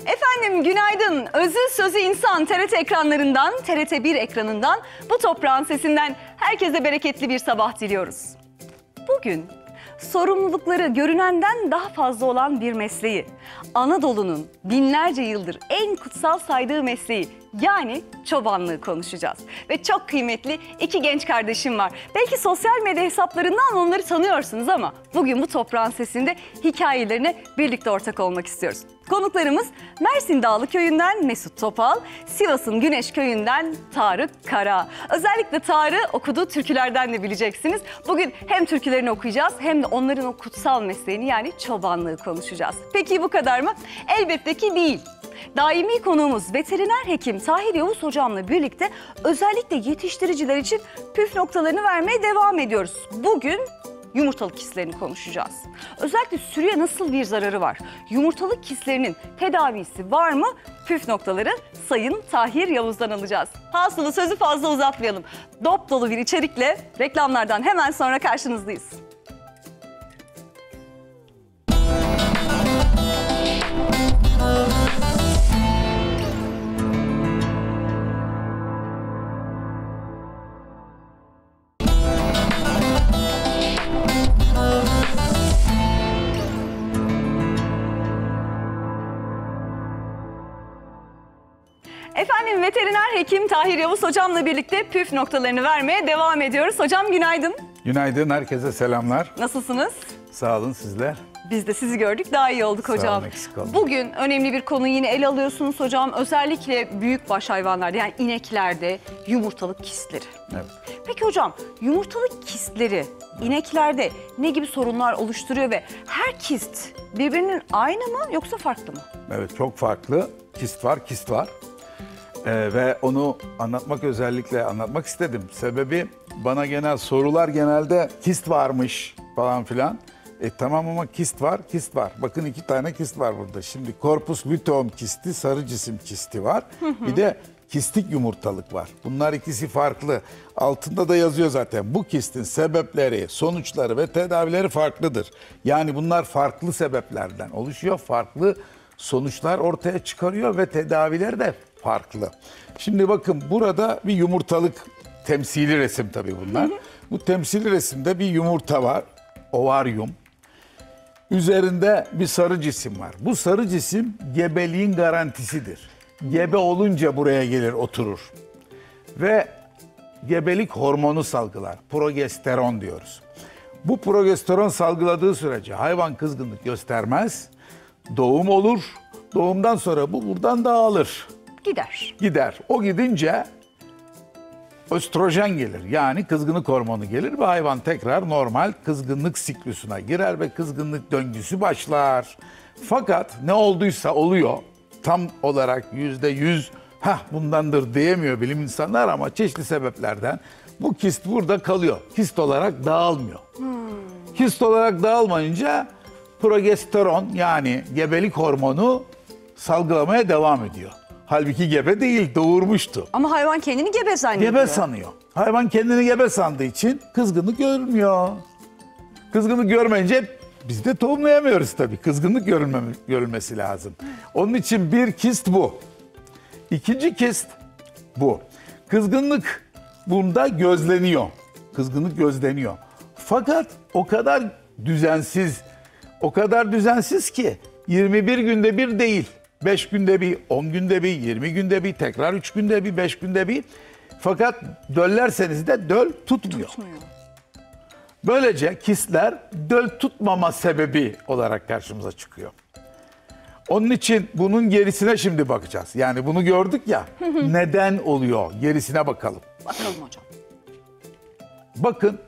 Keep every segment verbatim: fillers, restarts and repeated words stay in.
Efendim günaydın. Özü Sözü İnsan T R T ekranlarından, T R T bir ekranından, Bu Toprağın Sesinden herkese bereketli bir sabah diliyoruz. Bugün sorumlulukları görünenden daha fazla olan bir mesleği, Anadolu'nun binlerce yıldır en kutsal saydığı mesleği, yani çobanlığı konuşacağız. Ve çok kıymetli iki genç kardeşim var. Belki sosyal medya hesaplarından onları tanıyorsunuz ama bugün Bu Toprağın Sesi'nde hikayelerine birlikte ortak olmak istiyoruz. Konuklarımız Mersin Dağlı Köyü'nden Mesut Topal, Sivas'ın Güneş Köyü'nden Tarık Kara. Özellikle Tarık'ı okuduğu türkülerden de bileceksiniz. Bugün hem türkülerini okuyacağız hem de onların o kutsal mesleğini, yani çobanlığı konuşacağız. Peki bu kadar mı? Elbette ki değil. Daimi konuğumuz veteriner hekim Tahir Yavuz hocamla birlikte özellikle yetiştiriciler için püf noktalarını vermeye devam ediyoruz. Bugün yumurtalık kistlerini konuşacağız. Özellikle sürüye nasıl bir zararı var? Yumurtalık kistlerinin tedavisi var mı? Püf noktaları Sayın Tahir Yavuz'dan alacağız. Hasılı sözü fazla uzatmayalım. Dop dolu bir içerikle reklamlardan hemen sonra karşınızdayız. Efendim veteriner hekim Tahir Yavuz hocamla birlikte püf noktalarını vermeye devam ediyoruz. Hocam günaydın. Günaydın, herkese selamlar. Nasılsınız? Sağ olun, sizler. Biz de sizi gördük, daha iyi olduk hocam. Olun, bugün önemli bir konuyu yine ele alıyorsunuz hocam. Özellikle büyükbaş hayvanlarda, yani ineklerde yumurtalık kistleri. Evet. Peki hocam, yumurtalık kistleri ineklerde ne gibi sorunlar oluşturuyor ve her kist birbirinin aynı mı yoksa farklı mı? Evet, çok farklı. Kist var, kist var. Ee, ve onu anlatmak özellikle anlatmak istedim. Sebebi bana genel sorular genelde kist varmış falan filan. E tamam ama kist var, kist var. Bakın iki tane kist var burada. Şimdi korpus luteum kisti, sarı cisim kisti var. Hı hı. Bir de kistik yumurtalık var. Bunlar ikisi farklı. Altında da yazıyor zaten. Bu kistin sebepleri, sonuçları ve tedavileri farklıdır. Yani bunlar farklı sebeplerden oluşuyor. Farklı sonuçlar ortaya çıkarıyor ve tedavileri de farklı. Şimdi bakın burada bir yumurtalık temsili resim tabii bunlar. Hı hı. Bu temsili resimde bir yumurta var. Ovaryum. Üzerinde bir sarı cisim var. Bu sarı cisim gebeliğin garantisidir. Gebe olunca buraya gelir oturur. Ve gebelik hormonu salgılar. Progesteron diyoruz. Bu progesteron salgıladığı sürece hayvan kızgınlık göstermez. Doğum olur. Doğumdan sonra bu buradan dağılır. Gider. Gider. O gidince östrojen gelir, yani kızgınlık hormonu gelir ve hayvan tekrar normal kızgınlık siklusuna girer ve kızgınlık döngüsü başlar. Fakat ne olduysa oluyor, tam olarak yüzde yüz hah bundandır diyemiyor bilim insanlar ama çeşitli sebeplerden bu kist burada kalıyor. Kist olarak dağılmıyor. Hmm. Kist olarak dağılmayınca progesteron, yani gebelik hormonu salgılamaya devam ediyor. Halbuki gebe değil, doğurmuştu. Ama hayvan kendini gebe zannediyor. Gebe sanıyor. Hayvan kendini gebe sandığı için kızgınlık görmüyor. Kızgınlık görmeyince biz de tohumlayamıyoruz tabii. Kızgınlık görülmesi lazım. Onun için bir kist bu. İkinci kist bu. Kızgınlık bunda gözleniyor. Kızgınlık gözleniyor. Fakat o kadar düzensiz, o kadar düzensiz ki yirmi bir günde bir değil. beş günde bir, on günde bir, yirmi günde bir, tekrar üç günde bir, beş günde bir. Fakat döllerseniz de döl tutmuyor. tutmuyor. Böylece kistler döl tutmama sebebi olarak karşımıza çıkıyor. Onun için bunun gerisine şimdi bakacağız. Yani bunu gördük ya, neden oluyor? Gerisine bakalım. Bakalım hocam. Bakın,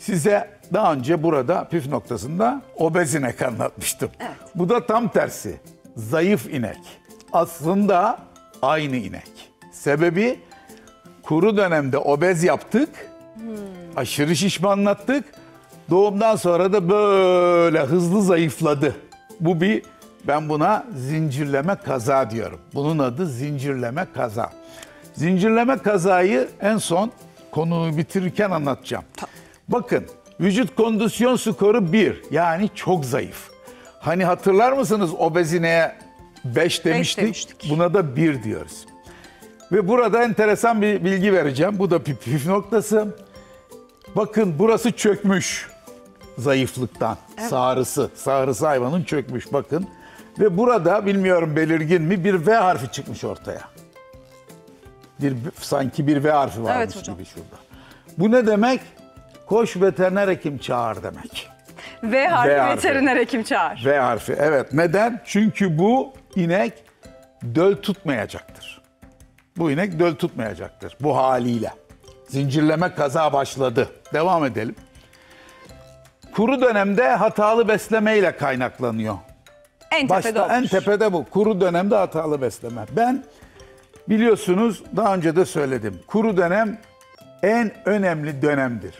size daha önce burada püf noktasında obez inek anlatmıştım. Evet. Bu da tam tersi. Zayıf inek. Aslında aynı inek. Sebebi kuru dönemde obez yaptık. Hmm. Aşırı şişmanlattık. Doğumdan sonra da böyle hızlı zayıfladı. Bu bir, ben buna zincirleme kaza diyorum. Bunun adı zincirleme kaza. Zincirleme kazayı en son konuyu bitirirken anlatacağım. Bakın, vücut kondisyon skoru bir. Yani çok zayıf. Hani hatırlar mısınız obezineye beş demiştik. demiştik. Buna da bir diyoruz. Ve burada enteresan bir bilgi vereceğim. Bu da püf noktası. Bakın burası çökmüş. Zayıflıktan. Evet. Sağrısı. Sağrısı hayvanın çökmüş bakın. Ve burada bilmiyorum belirgin mi bir V harfi çıkmış ortaya. Bir, sanki bir V harfi varmış evet, hocam. gibi şurada. Bu ne demek? Koş veteriner hekim çağır demek. V harfi, v harfi. veteriner hekim çağır. V harfi evet. Neden? Çünkü bu inek döl tutmayacaktır. Bu inek döl tutmayacaktır bu haliyle. Zincirleme kaza başladı. Devam edelim. Kuru dönemde hatalı besleme ile kaynaklanıyor. En Başta, tepede olmuş. En tepede bu. Kuru dönemde hatalı besleme. Ben biliyorsunuz daha önce de söyledim. Kuru dönem en önemli dönemdir.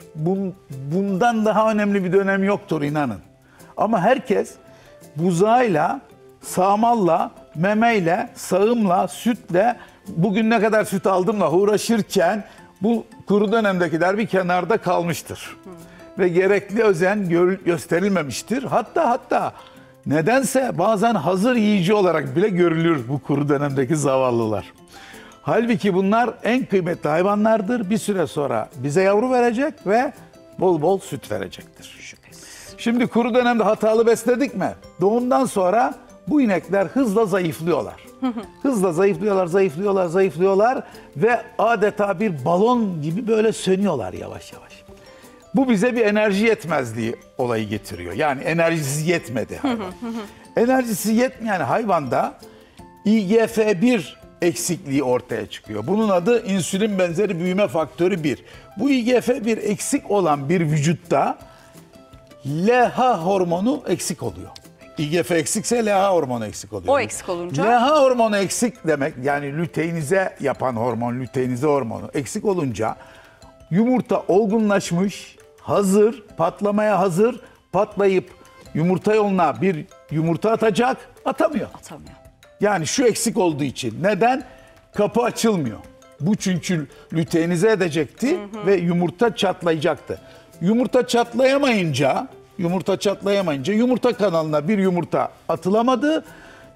Bundan daha önemli bir dönem yoktur inanın. Ama herkes buzağıyla, sağmalla, memeyle, sağımla, sütle, bugün ne kadar süt aldımla uğraşırken bu kuru dönemdekiler bir kenarda kalmıştır. Hmm. Ve gerekli özen gösterilmemiştir. Hatta hatta nedense bazen hazır yiyici olarak bile görülür bu kuru dönemdeki zavallılar. Halbuki bunlar en kıymetli hayvanlardır. Bir süre sonra bize yavru verecek ve bol bol süt verecektir. Şüphesiz. Şimdi kuru dönemde hatalı besledik mi? Doğumdan sonra bu inekler hızla zayıflıyorlar. Hızla zayıflıyorlar, zayıflıyorlar, zayıflıyorlar ve adeta bir balon gibi böyle sönüyorlar yavaş yavaş. Bu bize bir enerji yetmezliği olayı getiriyor. Yani enerjisi yetmedi hayvan. Enerjisi yetmeyen hayvanda I G F bir eksikliği ortaya çıkıyor. Bunun adı insülin benzeri büyüme faktörü bir. Bu I G F bir eksik olan bir vücutta L H hormonu eksik oluyor. I G F eksikse L H hormonu eksik oluyor. O eksik olunca? L H hormonu eksik demek yani luteinize yapan hormon, luteinize hormonu eksik olunca yumurta olgunlaşmış, hazır, patlamaya hazır, patlayıp yumurta yoluna bir yumurta atacak, atamıyor. Atamıyor. Yani şu eksik olduğu için. Neden? Kapı açılmıyor. Bu çünkü luteinize edecekti hı hı. ve yumurta çatlayacaktı. Yumurta çatlayamayınca, yumurta çatlayamayınca yumurta kanalına bir yumurta atılamadı.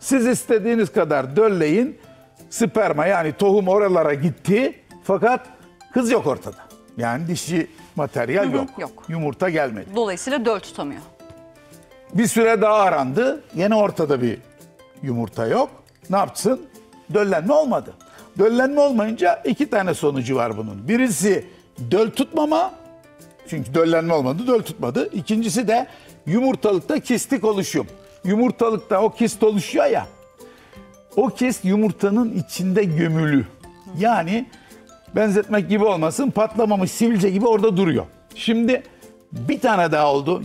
Siz istediğiniz kadar dölleyin, sperma yani tohum oralara gitti fakat kız yok ortada. Yani dişi materyal hı hı, yok. yok. Yumurta gelmedi. Dolayısıyla döl tutamıyor. Bir süre daha arandı. Yine ortada bir yumurta yok. Ne yapsın? Döllenme olmadı. Döllenme olmayınca iki tane sonucu var bunun. Birisi döl tutmama. Çünkü döllenme olmadı, döl tutmadı. İkincisi de yumurtalıkta kistik oluşum. Yumurtalıkta o kist oluşuyor ya. O kist yumurtanın içinde gömülü. Yani... Benzetmek gibi olmasın, patlamamış sivilce gibi orada duruyor. Şimdi bir tane daha oldu,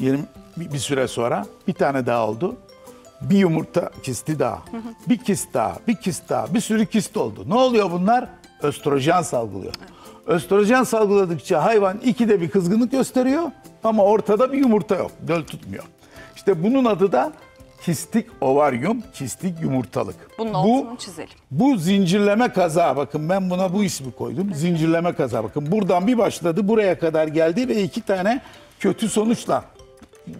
bir süre sonra bir tane daha oldu. Bir yumurta kisti daha, bir kist daha, bir kist daha, bir sürü kist oldu. Ne oluyor bunlar? Östrojen salgılıyor. Östrojen salgıladıkça hayvan ikide bir kızgınlık gösteriyor ama ortada bir yumurta yok, döl tutmuyor. İşte bunun adı da kistik ovaryum, kistik yumurtalık. Bunun altını çizelim. Bu zincirleme kaza. Bakın ben buna bu ismi koydum. Evet. Zincirleme kaza. Bakın buradan bir başladı, buraya kadar geldi ve iki tane kötü sonuçla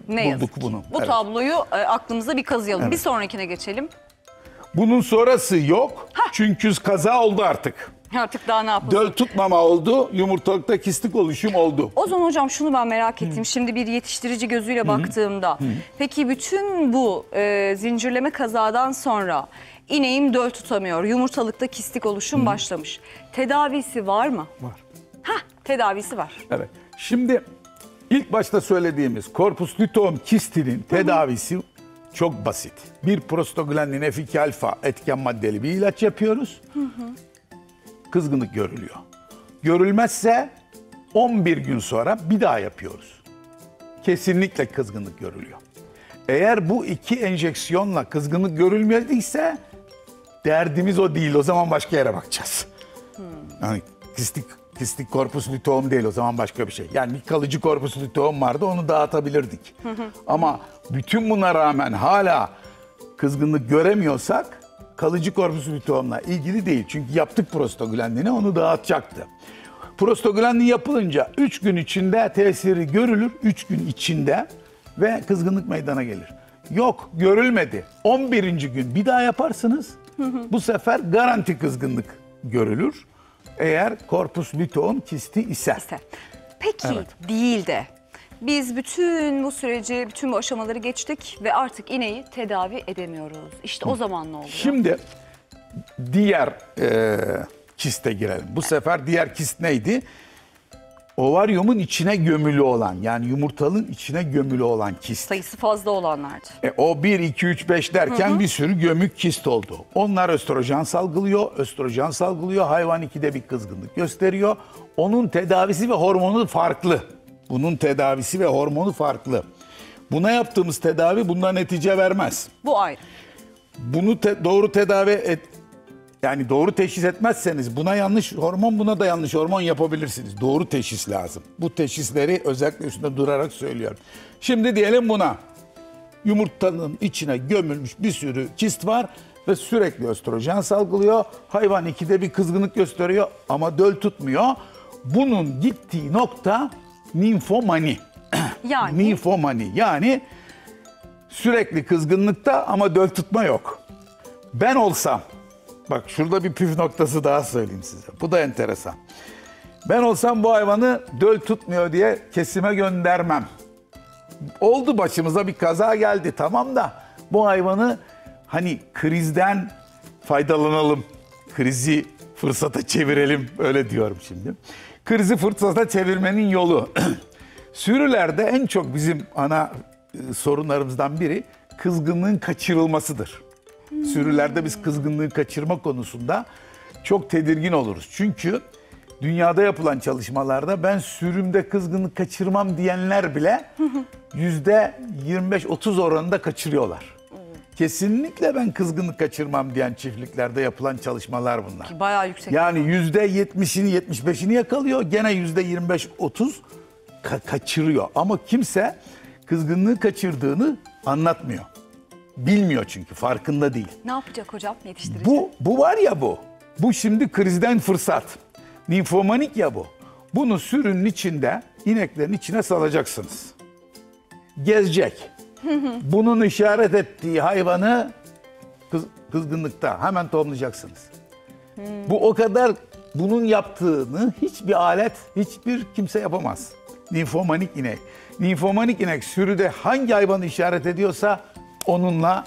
ne bulduk bunu. Bu evet. tabloyu aklımıza bir kazıyalım. Evet. Bir sonrakine geçelim. Bunun sonrası yok. Hah. Çünkü kaza oldu artık. Artık daha ne yapalım? Döl tutmama oldu, yumurtalıkta kistik oluşum oldu. O zaman hocam şunu ben merak ettim. Hı. Şimdi bir yetiştirici gözüyle Hı. baktığımda. Hı. Peki bütün bu e, zincirleme kazadan sonra ineğim döl tutamıyor. Yumurtalıkta kistik oluşum Hı. başlamış. Tedavisi var mı? Var. Hah, tedavisi var. Evet. Şimdi ilk başta söylediğimiz korpus luteum kistinin tedavisi Hı. çok basit. Bir prostaglandin F iki alfa etken maddeli bir ilaç yapıyoruz. Hı hı. Kızgınlık görülüyor. Görülmezse on bir gün sonra bir daha yapıyoruz. Kesinlikle kızgınlık görülüyor. Eğer bu iki enjeksiyonla kızgınlık görülmediyse derdimiz o değil. O zaman başka yere bakacağız. Hmm. Yani kistik, kistik korpus luteum değil. O zaman başka bir şey. Yani bir kalıcı korpus luteum vardı. Onu dağıtabilirdik. Ama bütün buna rağmen hala kızgınlık göremiyorsak kalıcı korpus luteumla ilgili değil. Çünkü yaptık prostaglandini, onu dağıtacaktı. Prostaglandin yapılınca üç gün içinde tesiri görülür, üç gün içinde ve kızgınlık meydana gelir. Yok, görülmedi. on birinci gün bir daha yaparsınız. Hı hı. Bu sefer garanti kızgınlık görülür. Eğer korpus luteum kisti ise. Peki evet. Değil de biz bütün bu süreci, bütün bu aşamaları geçtik ve artık ineği tedavi edemiyoruz. İşte hı. o zaman ne oluyor? Şimdi diğer e, kiste girelim. Bu sefer diğer kist neydi? Ovaryumun içine gömülü olan, yani yumurtalığın içine gömülü olan kist. Sayısı fazla olanlardı. E, o bir, iki, üç, beş derken hı hı. bir sürü gömük kist oldu. Onlar östrojen salgılıyor, östrojen salgılıyor. Hayvan ikide bir kızgınlık gösteriyor. Onun tedavisi ve hormonu farklı. Bunun tedavisi ve hormonu farklı. Buna yaptığımız tedavi bundan netice vermez. Bu ayrı. Bunu te doğru tedavi et... Yani doğru teşhis etmezseniz buna yanlış hormon, buna da yanlış hormon yapabilirsiniz. Doğru teşhis lazım. Bu teşhisleri özellikle üstünde durarak söylüyorum. Şimdi diyelim buna yumurtanın içine gömülmüş bir sürü kist var ve sürekli östrojen salgılıyor. Hayvan ikide bir kızgınlık gösteriyor ama döl tutmuyor. Bunun gittiği nokta ninfomani. Yani? Ninfomani. Yani sürekli kızgınlıkta ama döl tutma yok. Ben olsam... Bak şurada bir püf noktası daha söyleyeyim size. Bu da enteresan. Ben olsam bu hayvanı döl tutmuyor diye kesime göndermem. Oldu, başımıza bir kaza geldi, tamam da bu hayvanı hani krizden faydalanalım. Krizi fırsata çevirelim, öyle diyorum şimdi. Krizi fırsata çevirmenin yolu. Sürülerde en çok bizim ana sorunlarımızdan biri kızgınlığın kaçırılmasıdır. Sürülerde biz kızgınlığı kaçırma konusunda çok tedirgin oluruz. Çünkü dünyada yapılan çalışmalarda ben sürümde kızgınlık kaçırmam diyenler bile yüzde yirmi beş otuz oranında kaçırıyorlar. Kesinlikle ben kızgınlık kaçırmam diyen çiftliklerde yapılan çalışmalar bunlar. Bayağı yüksek. Yani yüzde yetmişini yetmiş beşini yakalıyor, gene yüzde yirmi beş otuz ka kaçırıyor. Ama kimse kızgınlığı kaçırdığını anlatmıyor. Bilmiyor çünkü, farkında değil. Ne yapacak hocam, yetiştirecek? Bu, bu var ya bu. Bu şimdi krizden fırsat. Ninfomanik ya bu. Bunu sürünün içinde, ineklerin içine salacaksınız. Gezecek. Bunun işaret ettiği hayvanı kız, kızgınlıkta hemen tohumlayacaksınız. Hmm. Bu o kadar, bunun yaptığını hiçbir alet, hiçbir kimse yapamaz. Ninfomanik inek. Ninfomanik inek sürüde hangi hayvanı işaret ediyorsa... Onunla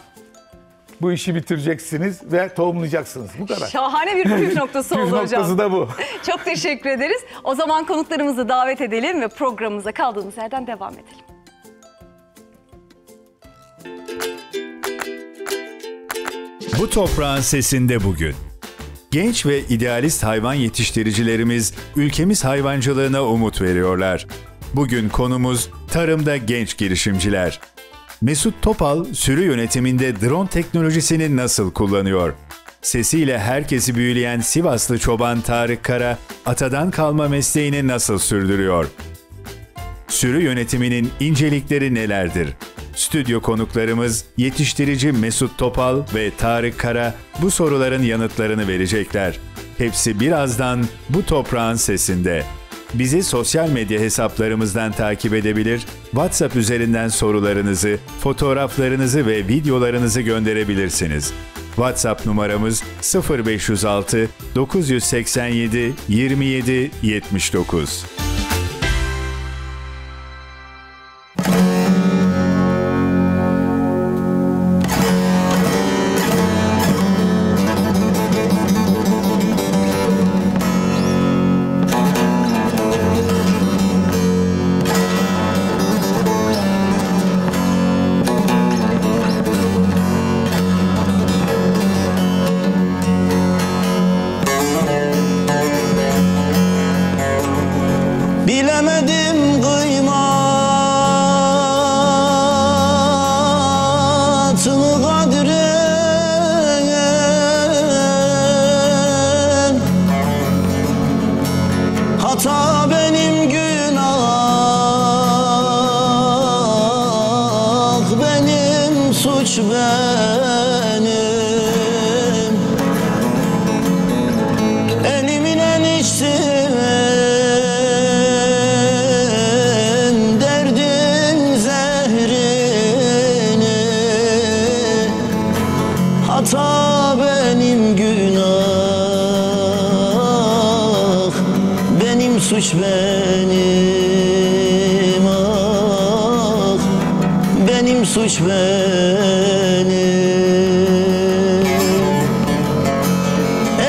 bu işi bitireceksiniz ve tohumlayacaksınız. Bu kadar. Şahane bir püf noktası oldu hocam. Püf noktası da bu. Çok teşekkür ederiz. O zaman konuklarımızı davet edelim ve programımıza kaldığımız yerden devam edelim. Bu toprağın sesinde bugün. Genç ve idealist hayvan yetiştiricilerimiz ülkemiz hayvancılığına umut veriyorlar. Bugün konumuz tarımda genç girişimciler. Mesut Topal, sürü yönetiminde drone teknolojisini nasıl kullanıyor? Sesiyle herkesi büyüleyen Sivaslı çoban Tarık Kara, atadan kalma mesleğini nasıl sürdürüyor? Sürü yönetiminin incelikleri nelerdir? Stüdyo konuklarımız yetiştirici Mesut Topal ve Tarık Kara bu soruların yanıtlarını verecekler. Hepsi birazdan Bu Toprağın Sesi'nde. Bizi sosyal medya hesaplarımızdan takip edebilir, WhatsApp üzerinden sorularınızı, fotoğraflarınızı ve videolarınızı gönderebilirsiniz. WhatsApp numaramız sıfır beş yüz altı dokuz yüz seksen yedi yirmi yedi yetmiş dokuz. Elimin enişti benim günah, benim suç benim ah, benim suç benim.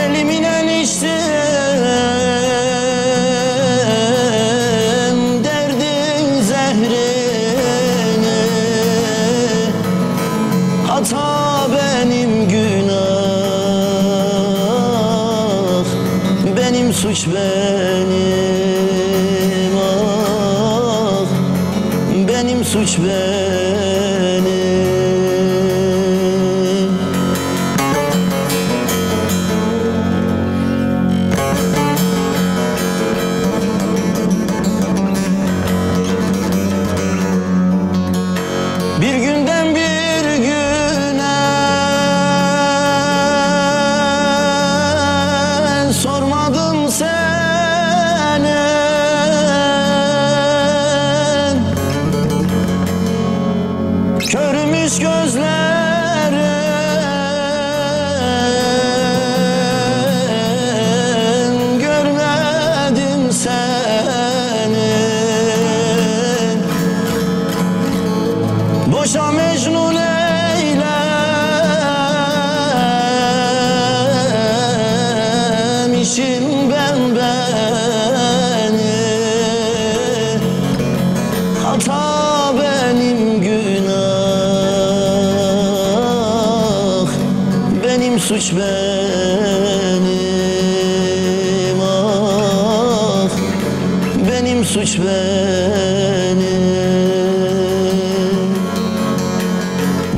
Elimin eniştem derdin zehrini, hata benim günah, benim suç benim ah, benim suç benim. Bir günden bir güne sormadım seni, körümüş gözlerin, görmedim seni. Boşa mecnun eylemişim ben beni, hata benim günah, benim suç benim ah, benim suç benim.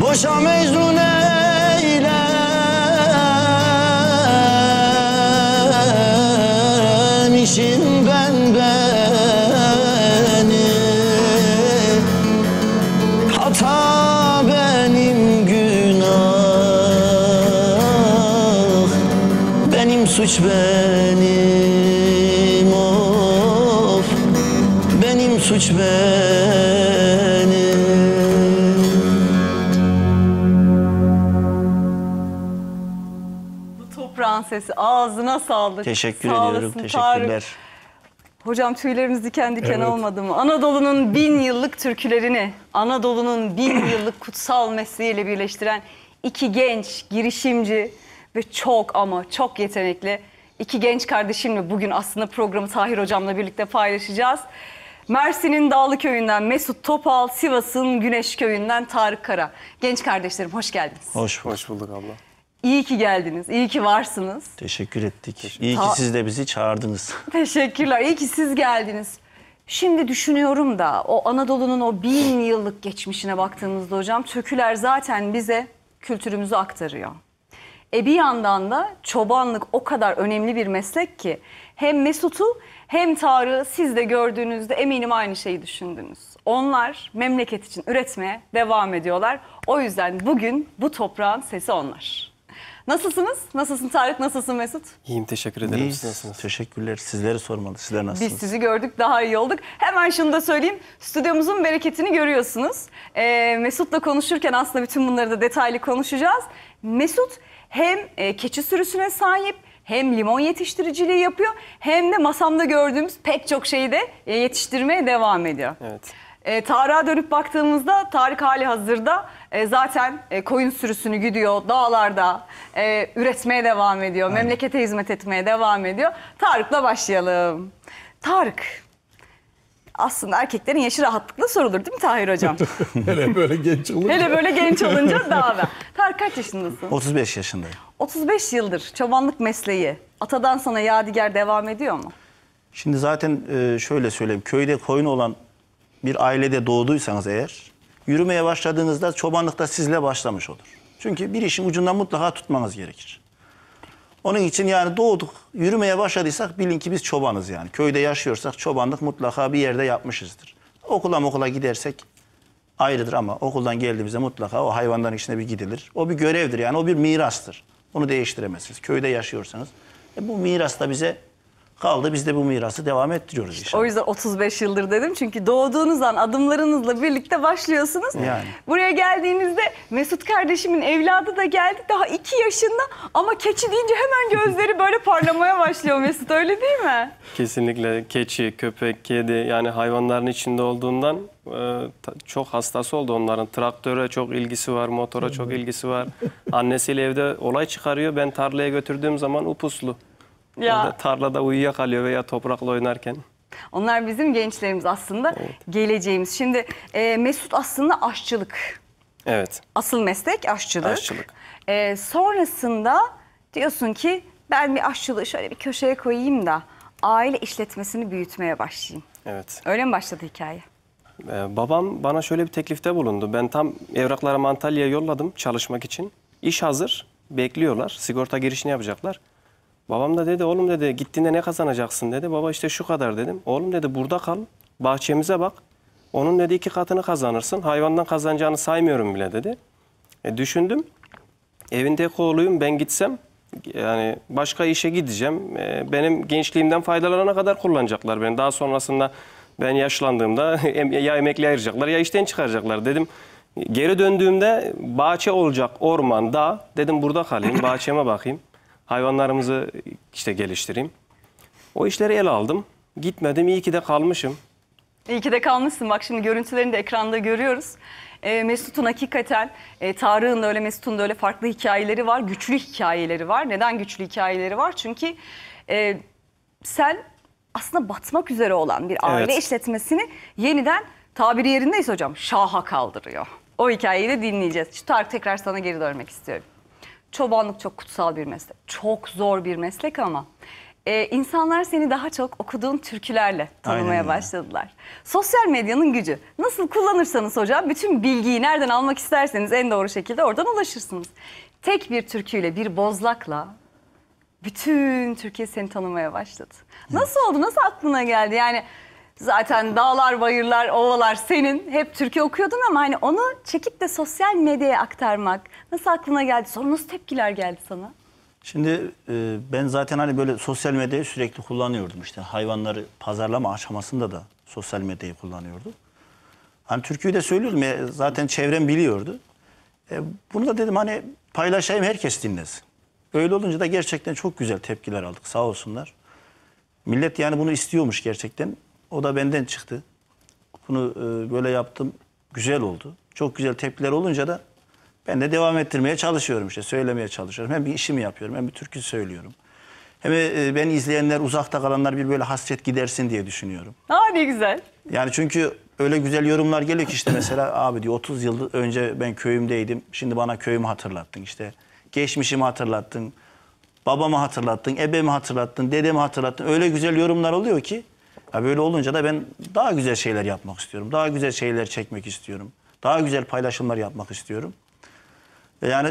Boşa mecnun eylemişim ben beni, hata benim günah, benim suç benim of, benim suç benim. Bu toprağın sesi, ağzına sağlık. Teşekkür Sağ ediyorum. olasın Tarık. Teşekkürler. Hocam tüylerimiz diken diken Evet. olmadı mı? Anadolu'nun bin yıllık türkülerini, Anadolu'nun bin yıllık kutsal mesleğiyle birleştiren iki genç girişimci ve çok ama çok yetenekli iki genç kardeşimle bugün aslında programı Tahir Hocam'la birlikte paylaşacağız. Mersin'in Dağlı Köyü'nden Mesut Topal, Sivas'ın Güneş Köyü'nden Tarık Kara. Genç kardeşlerim hoş geldiniz. Hoş bulduk. Hoş bulduk abla. İyi ki geldiniz, iyi ki varsınız. Teşekkür ettik. İyi ki Ta- siz de bizi çağırdınız. Teşekkürler, iyi ki siz geldiniz. Şimdi düşünüyorum da o Anadolu'nun o bin yıllık geçmişine baktığımızda hocam, türküler zaten bize kültürümüzü aktarıyor. E bir yandan da çobanlık o kadar önemli bir meslek ki hem Mesut'u hem Tarık'ı siz de gördüğünüzde eminim aynı şeyi düşündünüz. Onlar memleket için üretmeye devam ediyorlar. O yüzden bugün bu toprağın sesi onlar. Nasılsınız? Nasılsın Tarık? Nasılsın Mesut? İyiyim, teşekkür ederim. Siz nasılsınız? Teşekkürler. Sizleri sormalı. Sizler nasılsınız? Biz sizi gördük, daha iyi olduk. Hemen şunu da söyleyeyim. Stüdyomuzun bereketini görüyorsunuz. Ee, Mesut'la konuşurken aslında bütün bunları da detaylı konuşacağız. Mesut hem e, keçi sürüsüne sahip, hem limon yetiştiriciliği yapıyor, hem de masamda gördüğümüz pek çok şeyi de e, yetiştirmeye devam ediyor. Evet. E, Tarık'a dönüp baktığımızda Tarık hali hazırda e, zaten e, koyun sürüsünü güdüyor, dağlarda e, üretmeye devam ediyor, Aynen. memlekete hizmet etmeye devam ediyor. Tarık'la başlayalım. Tarık, aslında erkeklerin yaşı rahatlıkla sorulur değil mi Tahir Hocam? Hele böyle genç olunca. Hele böyle genç olunca daha da. Tarık kaç yaşındasın? otuz beş yaşındayım. otuz beş yıldır çobanlık mesleği atadan sana yadigar devam ediyor mu? Şimdi zaten şöyle söyleyeyim, köyde koyun olan bir ailede doğduysanız eğer, yürümeye başladığınızda çobanlıkta sizle başlamış olur. Çünkü bir işin ucundan mutlaka tutmanız gerekir. Onun için yani doğduk, yürümeye başladıysak bilin ki biz çobanız yani. Köyde yaşıyorsak çobanlık mutlaka bir yerde yapmışızdır. Okula okula gidersek ayrıdır ama okuldan geldiğimizde mutlaka o hayvanların içine bir gidilir. O bir görevdir yani, o bir mirastır. Onu değiştiremezsiniz. Köyde yaşıyorsanız e bu miras da bize kaldı. Biz de bu mirası devam ettiriyoruz inşallah. O yüzden otuz beş yıldır dedim. Çünkü doğduğunuz an adımlarınızla birlikte başlıyorsunuz. Yani. Buraya geldiğinizde Mesut kardeşimin evladı da geldi. Daha iki yaşında ama keçi deyince hemen gözleri böyle parlamaya başlıyor Mesut. Öyle değil mi? Kesinlikle. Keçi, köpek, kedi, yani hayvanların içinde olduğundan çok hassas oldu onların. Traktöre çok ilgisi var, motora çok ilgisi var. Annesiyle evde olay çıkarıyor. Ben tarlaya götürdüğüm zaman upuslu. Ya. Tarlada uyuyakalıyor veya toprakla oynarken. Onlar bizim gençlerimiz aslında, evet, geleceğimiz. Şimdi e, Mesut aslında aşçılık. Evet. Asıl meslek aşçılık. Aşçılık. E, sonrasında diyorsun ki ben bir aşçılığı şöyle bir köşeye koyayım da aile işletmesini büyütmeye başlayayım. Evet. Öyle mi başladı hikaye? E, babam bana şöyle bir teklifte bulundu. Ben tam evraklarımı Antalya'ya yolladım çalışmak için. İş hazır, bekliyorlar. Sigorta girişini yapacaklar. Babam da dedi, oğlum dedi, gittiğinde ne kazanacaksın dedi. Baba işte şu kadar dedim. Oğlum dedi, burada kal, bahçemize bak. Onun dedi iki katını kazanırsın. Hayvandan kazanacağını saymıyorum bile dedi. E, düşündüm, evinde oğluyum, ben gitsem yani başka işe gideceğim. E, benim gençliğimden faydalanana kadar kullanacaklar beni. Daha sonrasında ben yaşlandığımda ya emekli ayıracaklar ya işten çıkaracaklar dedim. Geri döndüğümde bahçe olacak, orman, dağ. Dedim burada kalayım, bahçeme bakayım. Hayvanlarımızı işte geliştireyim. O işleri ele aldım. Gitmedim. İyi ki de kalmışım. İyi ki de kalmışsın. Bak şimdi görüntülerini de ekranda görüyoruz. E, Mesut'un hakikaten, e, Tarık'ın da öyle, Mesut'un da öyle farklı hikayeleri var. Güçlü hikayeleri var. Neden güçlü hikayeleri var? Çünkü e, sen aslında batmak üzere olan bir aile, evet, işletmesini yeniden, tabiri yerindeyse hocam, şaha kaldırıyor. O hikayeyi de dinleyeceğiz. Şu Tarık, tekrar sana geri dönmek istiyorum. Çobanlık çok kutsal bir meslek. Çok zor bir meslek ama e, insanlar seni daha çok okuduğun türkülerle tanımaya, aynen, başladılar. Sosyal medyanın gücü. Nasıl kullanırsanız hocam, bütün bilgiyi nereden almak isterseniz en doğru şekilde oradan ulaşırsınız. Tek bir türküyle, bir bozlakla bütün Türkiye seni tanımaya başladı. Nasıl oldu? Nasıl aklına geldi? Yani zaten dağlar, bayırlar, ovalar senin. Hep türkü okuyordun ama hani onu çekip de sosyal medyaya aktarmak nasıl aklına geldi? Sonra nasıl tepkiler geldi sana? Şimdi e, ben zaten hani böyle sosyal medyayı sürekli kullanıyordum. İşte hayvanları pazarlama aşamasında da sosyal medyayı kullanıyordum. Hani türküyü de söylüyordum ya, zaten çevrem biliyordu. E, bunu da dedim hani paylaşayım, herkes dinlesin. Öyle olunca da gerçekten çok güzel tepkiler aldık, sağ olsunlar. Millet yani bunu istiyormuş gerçekten. O da benden çıktı. Bunu böyle yaptım. Güzel oldu. Çok güzel tepkiler olunca da ben de devam ettirmeye çalışıyorum işte. Söylemeye çalışıyorum. Hem bir işimi yapıyorum, hem bir türkü söylüyorum. Hem beni izleyenler, uzakta kalanlar bir böyle hasret gidersin diye düşünüyorum. Aa, ne güzel. Yani çünkü öyle güzel yorumlar geliyor ki işte mesela abi diyor otuz yıl önce ben köyümdeydim. Şimdi bana köyümü hatırlattın işte. Geçmişimi hatırlattın. Babamı hatırlattın. Ebemi hatırlattın. Dedemi hatırlattın. Öyle güzel yorumlar oluyor ki. Ya böyle olunca da ben daha güzel şeyler yapmak istiyorum. Daha güzel şeyler çekmek istiyorum. Daha güzel paylaşımlar yapmak istiyorum. Yani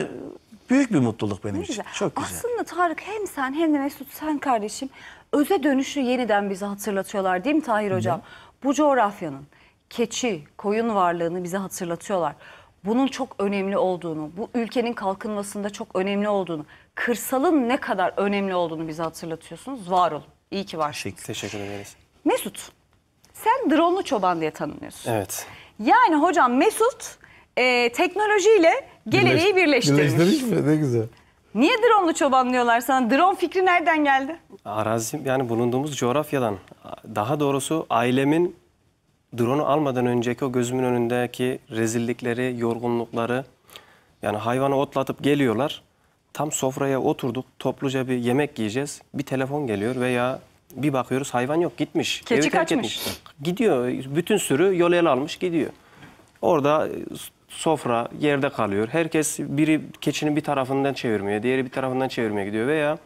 büyük bir mutluluk benim ne için. Güzel. Çok güzel. Aslında Tarık, hem sen hem de Mesut, sen kardeşim, öze dönüşü yeniden bize hatırlatıyorlar değil mi Tahir hocam? Hı. Bu coğrafyanın keçi, koyun varlığını bize hatırlatıyorlar. Bunun çok önemli olduğunu, bu ülkenin kalkınmasında çok önemli olduğunu, kırsalın ne kadar önemli olduğunu bize hatırlatıyorsunuz. Var olun. İyi ki varsınız. Teşekkür ederiz. Mesut, sen drone'lu çoban diye tanınıyorsun. Evet. Yani hocam Mesut e, teknolojiyle geleneği birleştirmiş. Birleştirmiş mi? Ne güzel. Niye drone'lu çoban diyorlar sana? Drone fikri nereden geldi? Arazim, yani bulunduğumuz coğrafyadan. Daha doğrusu ailemin drone'u almadan önceki o gözümün önündeki rezillikleri, yorgunlukları. Yani hayvanı otlatıp geliyorlar. Tam sofraya oturduk, topluca bir yemek yiyeceğiz. Bir telefon geliyor veya... Bir bakıyoruz hayvan yok, gitmiş. Keçi kaçmış. Gidiyor, bütün sürü yol ele almış gidiyor. Orada sofra yerde kalıyor. Herkes biri keçinin bir tarafından çevirmeye, diğeri bir tarafından çevirmeye gidiyor. Veya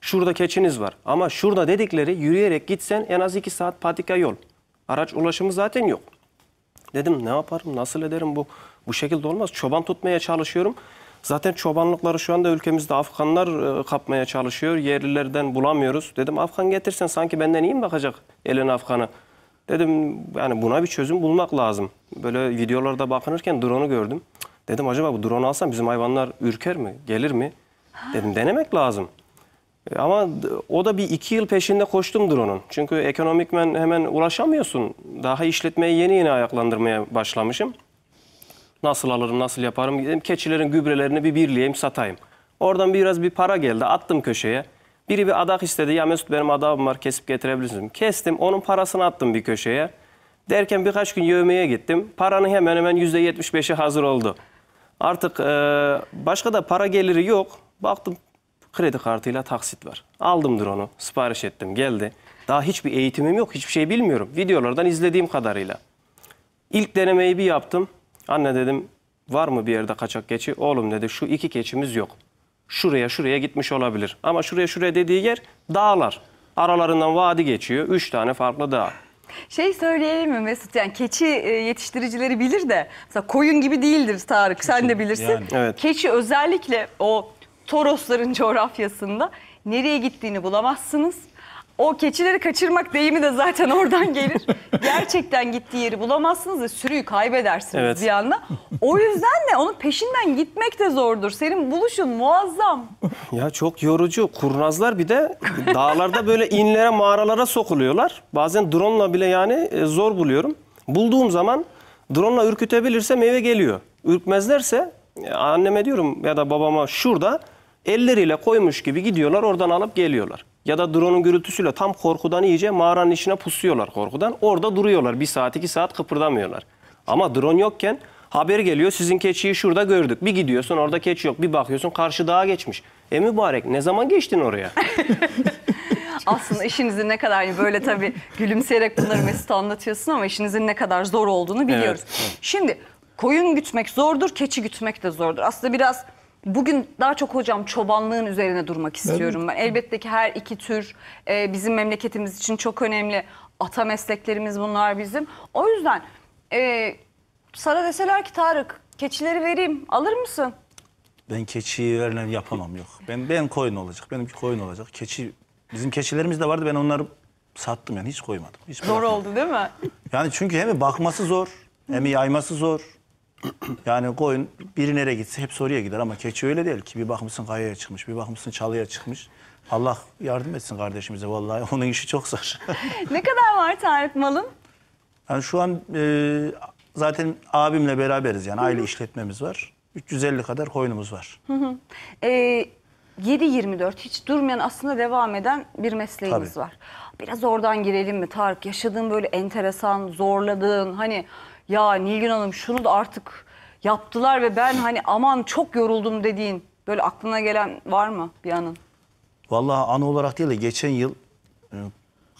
şurada keçiniz var ama şurada dedikleri, yürüyerek gitsen en az iki saat patika yol. Araç ulaşımı zaten yok. Dedim ne yaparım, nasıl ederim, bu bu şekilde olmaz. Çoban tutmaya çalışıyorum. Zaten çobanlıkları şu anda ülkemizde Afganlar kapmaya çalışıyor. Yerlilerden bulamıyoruz. Dedim Afgan getirsen sanki benden iyi mi bakacak elin Afgan'ı? Dedim yani buna bir çözüm bulmak lazım. Böyle videolarda bakınırken drone'u gördüm. Dedim acaba bu drone'u alsam bizim hayvanlar ürker mi? Gelir mi? Dedim denemek lazım. Ama o da bir iki yıl peşinde koştumdur onun. Çünkü ekonomikmen hemen ulaşamıyorsun. Daha işletmeyi yeni yeni ayaklandırmaya başlamışım. Nasıl alırım, nasıl yaparım? Gidelim keçilerin gübrelerini bir birleyeyim, satayım. Oradan biraz bir para geldi, attım köşeye. Biri bir adak istedi. Ya Mesut, benim adağım var, kesip getirebilirsin. Kestim, onun parasını attım bir köşeye. Derken birkaç gün yövmeye gittim. Paranın hemen hemen yüzde yetmiş beşi hazır oldu. Artık e, başka da para geliri yok. Baktım, kredi kartıyla taksit var. Aldımdır onu, sipariş ettim, geldi. Daha hiçbir eğitimim yok, hiçbir şey bilmiyorum. Videolardan izlediğim kadarıyla. İlk denemeyi bir yaptım. Anne dedim, var mı bir yerde kaçak keçi? Oğlum dedi, şu iki keçimiz yok. Şuraya şuraya gitmiş olabilir. Ama şuraya şuraya dediği yer dağlar. Aralarından vadi geçiyor. Üç tane farklı dağ. Şey söyleyelim mi Mesut? Yani keçi yetiştiricileri bilir de. Mesela koyun gibi değildir Tarık. Keçi, sen de bilirsin. Yani. Evet. Keçi özellikle o Torosların coğrafyasında nereye gittiğini bulamazsınız. O keçileri kaçırmak deyimi de zaten oradan gelir. Gerçekten gittiği yeri bulamazsınız da sürüyü kaybedersiniz, evet, bir anda. O yüzden de onun peşinden gitmek de zordur. Senin buluşun muazzam. Ya çok yorucu. Kurnazlar bir de dağlarda böyle inlere, mağaralara sokuluyorlar. Bazen drone'la bile yani zor buluyorum. Bulduğum zaman drone'la ürkütebilirsem eve geliyor. Ürkmezlerse anneme diyorum ya da babama, şurada elleriyle koymuş gibi gidiyorlar, oradan alıp geliyorlar. Ya da drone'un gürültüsüyle tam korkudan iyice mağaranın içine pusuyorlar korkudan. Orada duruyorlar. Bir saat, iki saat kıpırdamıyorlar. Ama drone yokken haber geliyor. Sizin keçiyi şurada gördük. Bir gidiyorsun, orada keçi yok. Bir bakıyorsun, karşı dağa geçmiş. E mübarek, ne zaman geçtin oraya? Aslında işinizin ne kadar, böyle tabii gülümseyerek bunları Mesut'a anlatıyorsun ama işinizin ne kadar zor olduğunu biliyoruz. Evet. Şimdi koyun gütmek zordur, keçi gütmek de zordur. Aslında biraz... Bugün daha çok hocam çobanlığın üzerine durmak istiyorum ben. Elbette ki her iki tür e, bizim memleketimiz için çok önemli. Ata mesleklerimiz bunlar bizim. O yüzden e, sana deseler ki Tarık, keçileri vereyim, alır mısın? Ben keçiyi vermem, yapamam, yok. Ben, ben koyun olacak, benimki koyun olacak. Keçi, bizim keçilerimiz de vardı, ben onları sattım yani, hiç koymadım. Hiç zor oldu değil mi? Yani çünkü hem bakması zor, hem yayması zor. Yani koyun biri nereye gitse hepsi oraya gider ama keçi öyle değil ki. Bir bakmışsın kayaya çıkmış, bir bakmışsın çalıya çıkmış. Allah yardım etsin kardeşimize, vallahi onun işi çok zor. Ne kadar var Tarık malın? Yani şu an e, zaten abimle beraberiz yani, aile işletmemiz var. üç yüz elli kadar koyunumuz var. e, yedi yirmi dört hiç durmayan, aslında devam eden bir mesleğimiz, tabii, var. Biraz oradan girelim mi Tarık? Yaşadığın böyle enteresan, zorladığın, hani... Ya Nilgün Hanım şunu da artık yaptılar ve ben hani aman çok yoruldum dediğin, böyle aklına gelen var mı bir anın? Vallahi anı olarak değil de geçen yıl e,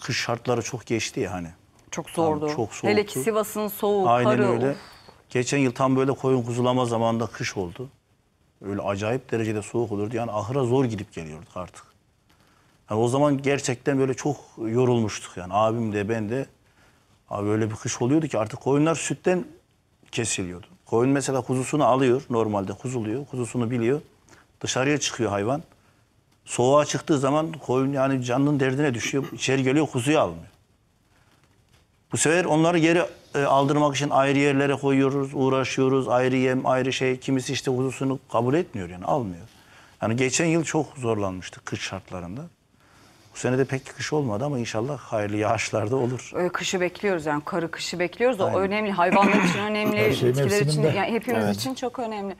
kış şartları çok geçti ya hani. Çok zordu. Çok soğuktu. Hele ki Sivas'ın soğuğu, aynen karı. Aynen öyle. Of. Geçen yıl tam böyle koyun kuzulama zamanında kış oldu. Öyle acayip derecede soğuk olurdu. Yani ahıra zor gidip geliyorduk artık. Yani o zaman gerçekten böyle çok yorulmuştuk yani, abim de ben de. Abi öyle bir kış oluyordu ki artık koyunlar sütten kesiliyordu. Koyun mesela kuzusunu alıyor, normalde kuzuluyor, kuzusunu biliyor. Dışarıya çıkıyor hayvan. Soğuğa çıktığı zaman koyun yani canının derdine düşüyor. İçeri geliyor, kuzuyu almıyor. Bu sefer onları geri e, aldırmak için ayrı yerlere koyuyoruz, uğraşıyoruz. Ayrı yem, ayrı şey. Kimisi işte kuzusunu kabul etmiyor yani, almıyor. Yani geçen yıl çok zorlanmıştık kış şartlarında. Bu sene de pek kış olmadı ama inşallah hayırlı yağışlarda olur. Kışı bekliyoruz yani, karı kışı bekliyoruz. Aynen. O önemli, hayvanlar için önemli, bitkiler için, yani hepimiz, evet, için çok önemli.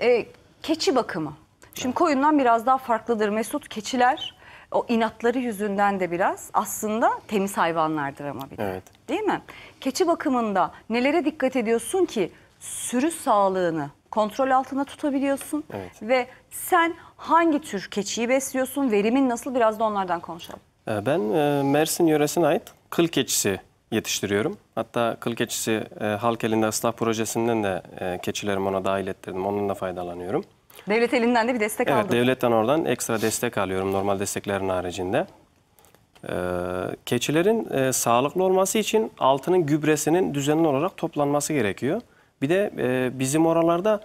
Ee, keçi bakımı. Şimdi, evet, koyundan biraz daha farklıdır Mesut. Keçiler o inatları yüzünden de biraz aslında temiz hayvanlardır ama bir de. Evet. Değil mi? Keçi bakımında nelere dikkat ediyorsun ki sürü sağlığını kontrol altında tutabiliyorsun, evet, ve sen hangi tür keçiyi besliyorsun, verimin nasıl, biraz da onlardan konuşalım. Ben Mersin yöresine ait kıl keçisi yetiştiriyorum. Hatta kıl keçisi halk elinde ıslah projesinden de keçilerimi ona dahil ettirdim, onun da faydalanıyorum. Devlet elinden de bir destek, evet, aldım. Devletten oradan ekstra destek alıyorum normal desteklerin haricinde. Keçilerin sağlıklı olması için altının gübresinin düzenli olarak toplanması gerekiyor. Bir de e, bizim oralarda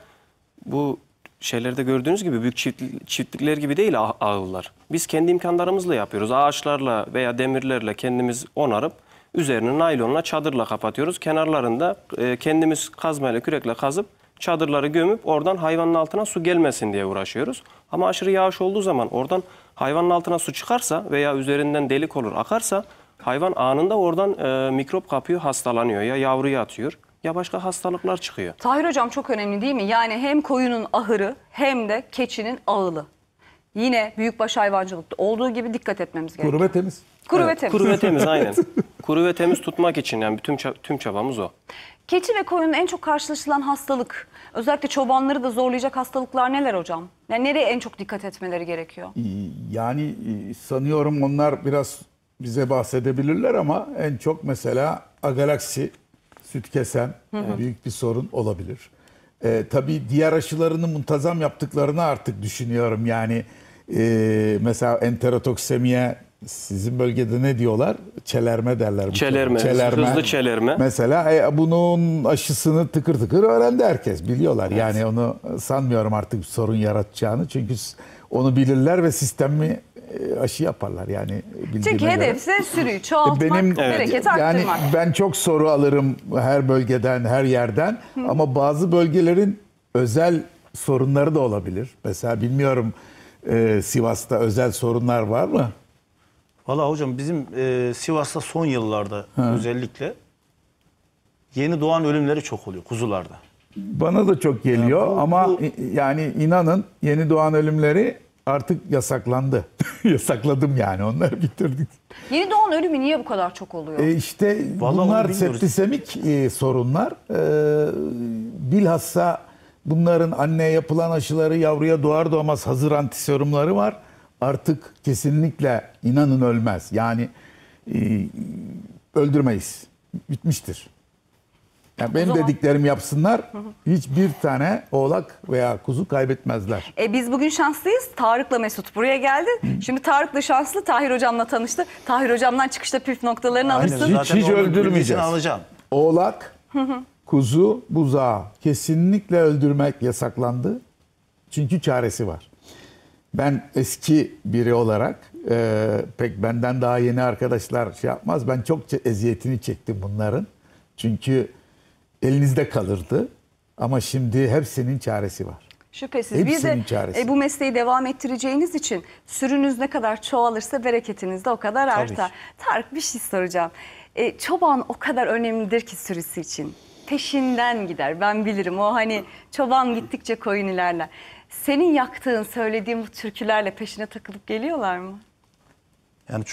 bu şeylerde gördüğünüz gibi büyük çift, çiftlikler gibi değil ağıllar. Biz kendi imkanlarımızla yapıyoruz. Ağaçlarla veya demirlerle kendimiz onarıp üzerine naylonla, çadırla kapatıyoruz. Kenarlarında e, kendimiz kazmayla, kürekle kazıp çadırları gömüp oradan hayvanın altına su gelmesin diye uğraşıyoruz. Ama aşırı yağış olduğu zaman oradan hayvanın altına su çıkarsa veya üzerinden delik olur akarsa hayvan anında oradan e, mikrop kapıyor, hastalanıyor, ya yavruyu atıyor ya başka hastalıklar çıkıyor. Tahir Hocam, çok önemli değil mi? Yani hem koyunun ahırı hem de keçinin ağılı. Yine büyükbaş hayvancılıkta olduğu gibi dikkat etmemiz gerekiyor. Kuru ve temiz. Kuru evet, ve temiz. Kuru ve temiz, aynen. Kuru ve temiz tutmak için yani bütün tüm çabamız o. Keçi ve koyunun en çok karşılaşılan hastalık, özellikle çobanları da zorlayacak hastalıklar neler hocam? Yani nereye en çok dikkat etmeleri gerekiyor? Yani sanıyorum onlar biraz bize bahsedebilirler ama en çok mesela agalaksi, süt kesen hı hı. büyük bir sorun olabilir. Ee, tabii diğer aşılarını muntazam yaptıklarını artık düşünüyorum. Yani e, mesela enterotoksemiye sizin bölgede ne diyorlar? Çelerme derler. Çelerme, çelerme. Hızlı çelerme. Mesela e, bunun aşısını tıkır tıkır öğrendi herkes. Biliyorlar. Yani evet. Onu sanmıyorum artık sorun yaratacağını. Çünkü onu bilirler ve sistemi aşı yaparlar. Yani çünkü hedefse sürüyü çoğaltmak, benim, evet. bereketi yani arttırmak. Ben çok soru alırım her bölgeden, her yerden. Hı. Ama bazı bölgelerin özel sorunları da olabilir. Mesela bilmiyorum e, Sivas'ta özel sorunlar var mı? Valla hocam bizim e, Sivas'ta son yıllarda ha. özellikle yeni doğan ölümleri çok oluyor kuzularda. Bana da çok geliyor ya, bu, ama bu... yani inanın yeni doğan ölümleri artık yasaklandı. Yasakladım yani, onları bitirdik. Yeni doğan ölümü niye bu kadar çok oluyor? E işte vallahi bunlar septisemik e, sorunlar. E, bilhassa bunların anneye yapılan aşıları yavruya doğar doğmaz hazır antiserumları var. Artık kesinlikle inanın ölmez. Yani e, öldürmeyiz. Bitmiştir. Yani benim zaman... dediklerimi yapsınlar, hiçbir tane oğlak veya kuzu kaybetmezler. E biz bugün şanslıyız. Tarık'la Mesut buraya geldi. Şimdi Tarık da şanslı, Tahir Hocam'la tanıştı. Tahir Hocam'dan çıkışta püf noktalarını aynen, alırsın. Hiç, hiç öldürmeyeceğiz. Oğlak, kuzu, buzağı kesinlikle öldürmek yasaklandı. Çünkü çaresi var. Ben eski biri olarak, e, pek benden daha yeni arkadaşlar şey yapmaz. Ben çok eziyetini çektim bunların. Çünkü elinizde kalırdı ama şimdi hepsinin çaresi var. Şüphesiz. Hepsinin bir de çaresi. E, bu mesleği devam ettireceğiniz için sürünüz ne kadar çoğalırsa bereketiniz de o kadar artar. Tarık, bir şey soracağım. E, çoban o kadar önemlidir ki sürüsü için. Peşinden gider, ben bilirim. O hani çoban gittikçe koyun ilerler. Senin yaktığın, söylediğin bu türkülerle peşine takılıp geliyorlar mı? Yani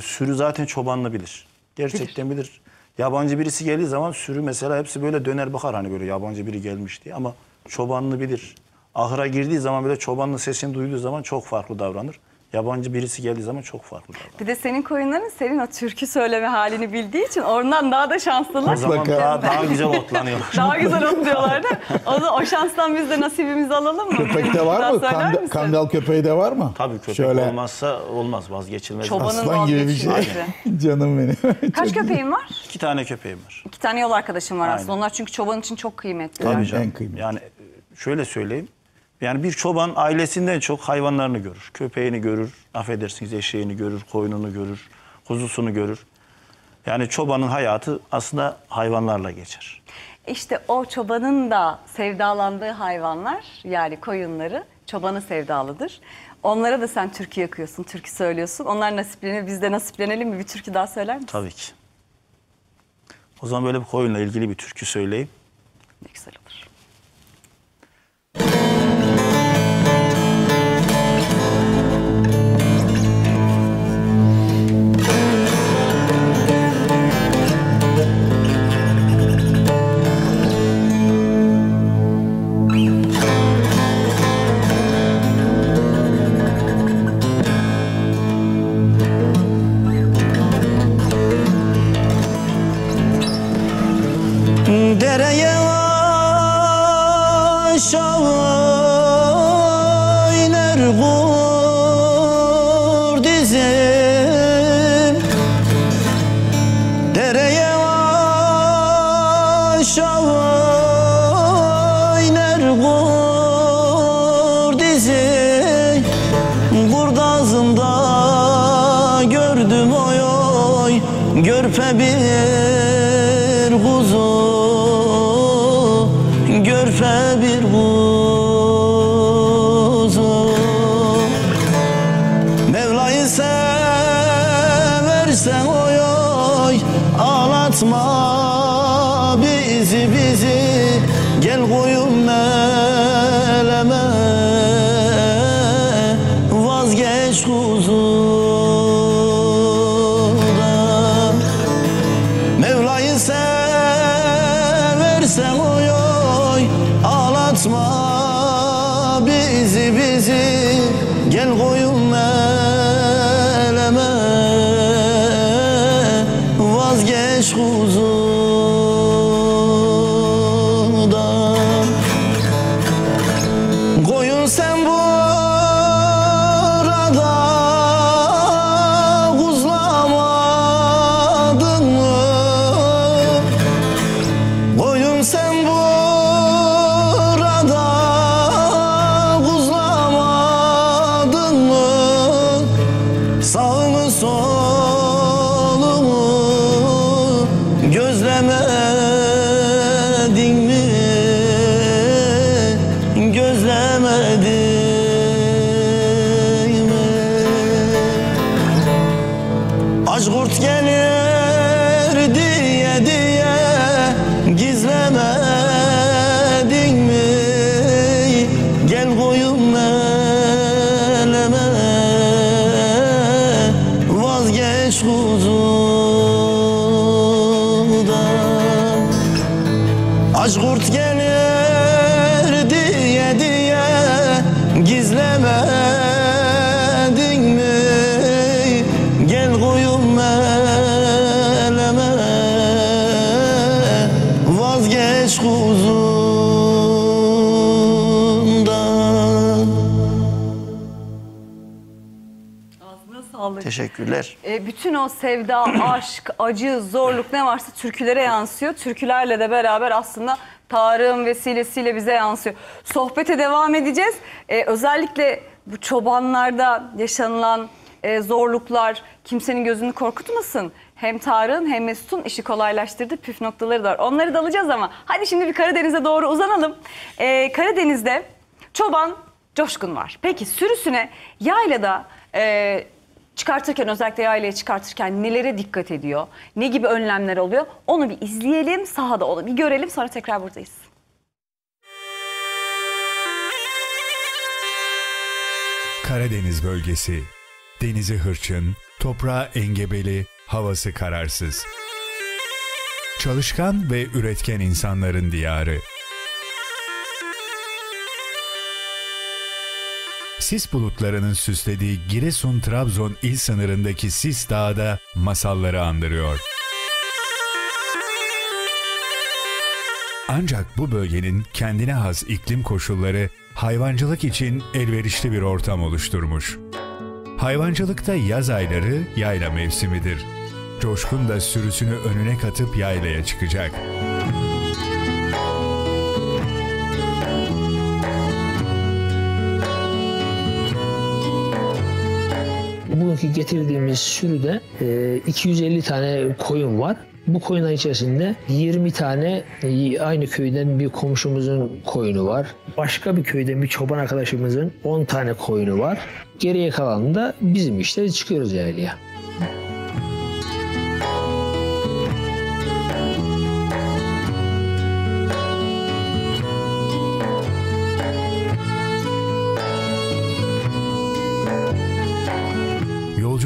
sürü zaten çobanla bilir. Gerçekten bilir. bilir. Yabancı birisi geldiği zaman sürü mesela hepsi böyle döner bakar hani böyle yabancı biri gelmiş diye, ama çobanlı bilir. Ahıra girdiği zaman böyle çobanlı sesini duyduğu zaman çok farklı davranır. Yabancı birisi geldiği zaman çok farklı davranır. Bir de senin koyunların senin o türkü söyleme halini bildiği için oradan daha da şanslılar. O zaman daha, daha güzel otlanıyorlar. Daha güzel otluyorlar da o, o şanstan biz de nasibimizi alalım mı? Köpekte var mı? Kand Kandal köpeği de var mı? Tabii köpek şöyle... olmazsa olmaz, vazgeçilmez. Çobanın aslan gibi bir şey. Canım benim. Kaç köpeğin var? İki tane köpeğim var. İki tane yol arkadaşım var aynen. Aslında. Onlar çünkü çoban için çok kıymetli. En kıymetli. Yani şöyle söyleyeyim. Yani bir çoban ailesinden çok hayvanlarını görür. Köpeğini görür, affedersiniz eşeğini görür, koyununu görür, kuzusunu görür. Yani çobanın hayatı aslında hayvanlarla geçer. İşte o çobanın da sevdalandığı hayvanlar, yani koyunları, çobanı sevdalıdır. Onlara da sen türkü yakıyorsun, türkü söylüyorsun. Onlar nasiplenir, biz de nasiplenelim mi? Bir türkü daha söyler misin? Tabii ki. O zaman böyle bir koyunla ilgili bir türkü söyleyeyim. Ne güzel olur. Bir kuzu görfe Mevla'yı seversen oy oy, ağlatma bizi bizi, gel koyun meleme, vazgeç huzurdan. Mevla'yı seversen oy oy, ağlatma bizi bizi, gel koyun meleme, vazgeç huzurdan. Koyun sen burada kuzlamadın mı? Koyun sen burada kuzlamadın mı? Sağımı solumu gözlemedin mi? Gözlemedin mi? Aç kurt gelir diye diye gizlemedin mi? Gel koyun eleme, vazgeç huzurdan. Aç kurt gelir diye diye gizlemedin mi? Gel koyun eleme, vazgeç huzurdan. Ağzına sağlık. Teşekkürler. E, bütün o sevda, aşk, acı, zorluk ne varsa türkülere yansıyor. Türkülerle de beraber aslında Tarık'ın vesilesiyle bize yansıyor. Sohbete devam edeceğiz. E, özellikle bu çobanlarda yaşanılan e, zorluklar kimsenin gözünü korkutmasın. Hem Tarık'ın hem Mesut'un işi kolaylaştırdığı püf noktaları da var. Onları da alacağız ama hadi şimdi bir Karadeniz'e doğru uzanalım. E, Karadeniz'de çoban coşkun var. Peki sürüsüne yaylada... E, çıkartırken, özellikle yaylaya çıkartırken nelere dikkat ediyor? Ne gibi önlemler oluyor? Onu bir izleyelim, sahada onu bir görelim, sonra tekrar buradayız. Karadeniz bölgesi. Denizi hırçın, toprağı engebeli, havası kararsız. Çalışkan ve üretken insanların diyarı. Sis bulutlarının süslediği Giresun-Trabzon il sınırındaki Sis dağı da masalları andırıyor. Ancak bu bölgenin kendine has iklim koşulları hayvancılık için elverişli bir ortam oluşturmuş. Hayvancılıkta yaz ayları yayla mevsimidir. Coşkun da sürüsünü önüne katıp yaylaya çıkacak. Bugünkü getirdiğimiz sürüde iki yüz elli tane koyun var. Bu koyunların içerisinde yirmi tane aynı köyden bir komşumuzun koyunu var. Başka bir köyden bir çoban arkadaşımızın on tane koyunu var. Geriye kalan da bizim işte, çıkıyoruz yaylaya.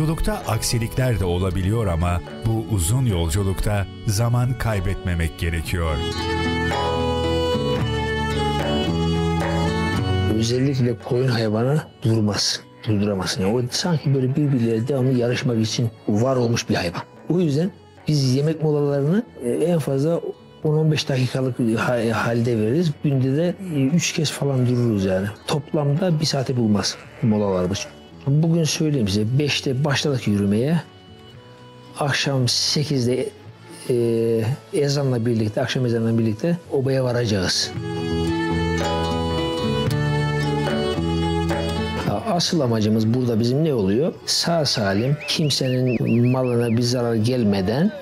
Yolculukta aksilikler de olabiliyor ama bu uzun yolculukta zaman kaybetmemek gerekiyor. Özellikle koyun hayvanı durmaz, durduramazsın. Yani o sanki böyle birbirleriyle devamlı yarışmak için var olmuş bir hayvan. O yüzden biz yemek molalarını en fazla on on beş dakikalık halde veririz. Günde de üç kez falan dururuz yani. Toplamda bir saate bulmaz molalarımız. Bugün söyleyeyim size, beşte başladık yürümeye, akşam sekizde e, ezanla birlikte, akşam ezanla birlikte obaya varacağız. asıl amacımız burada bizim ne oluyor? Sağ salim, kimsenin malına bir zarar gelmeden,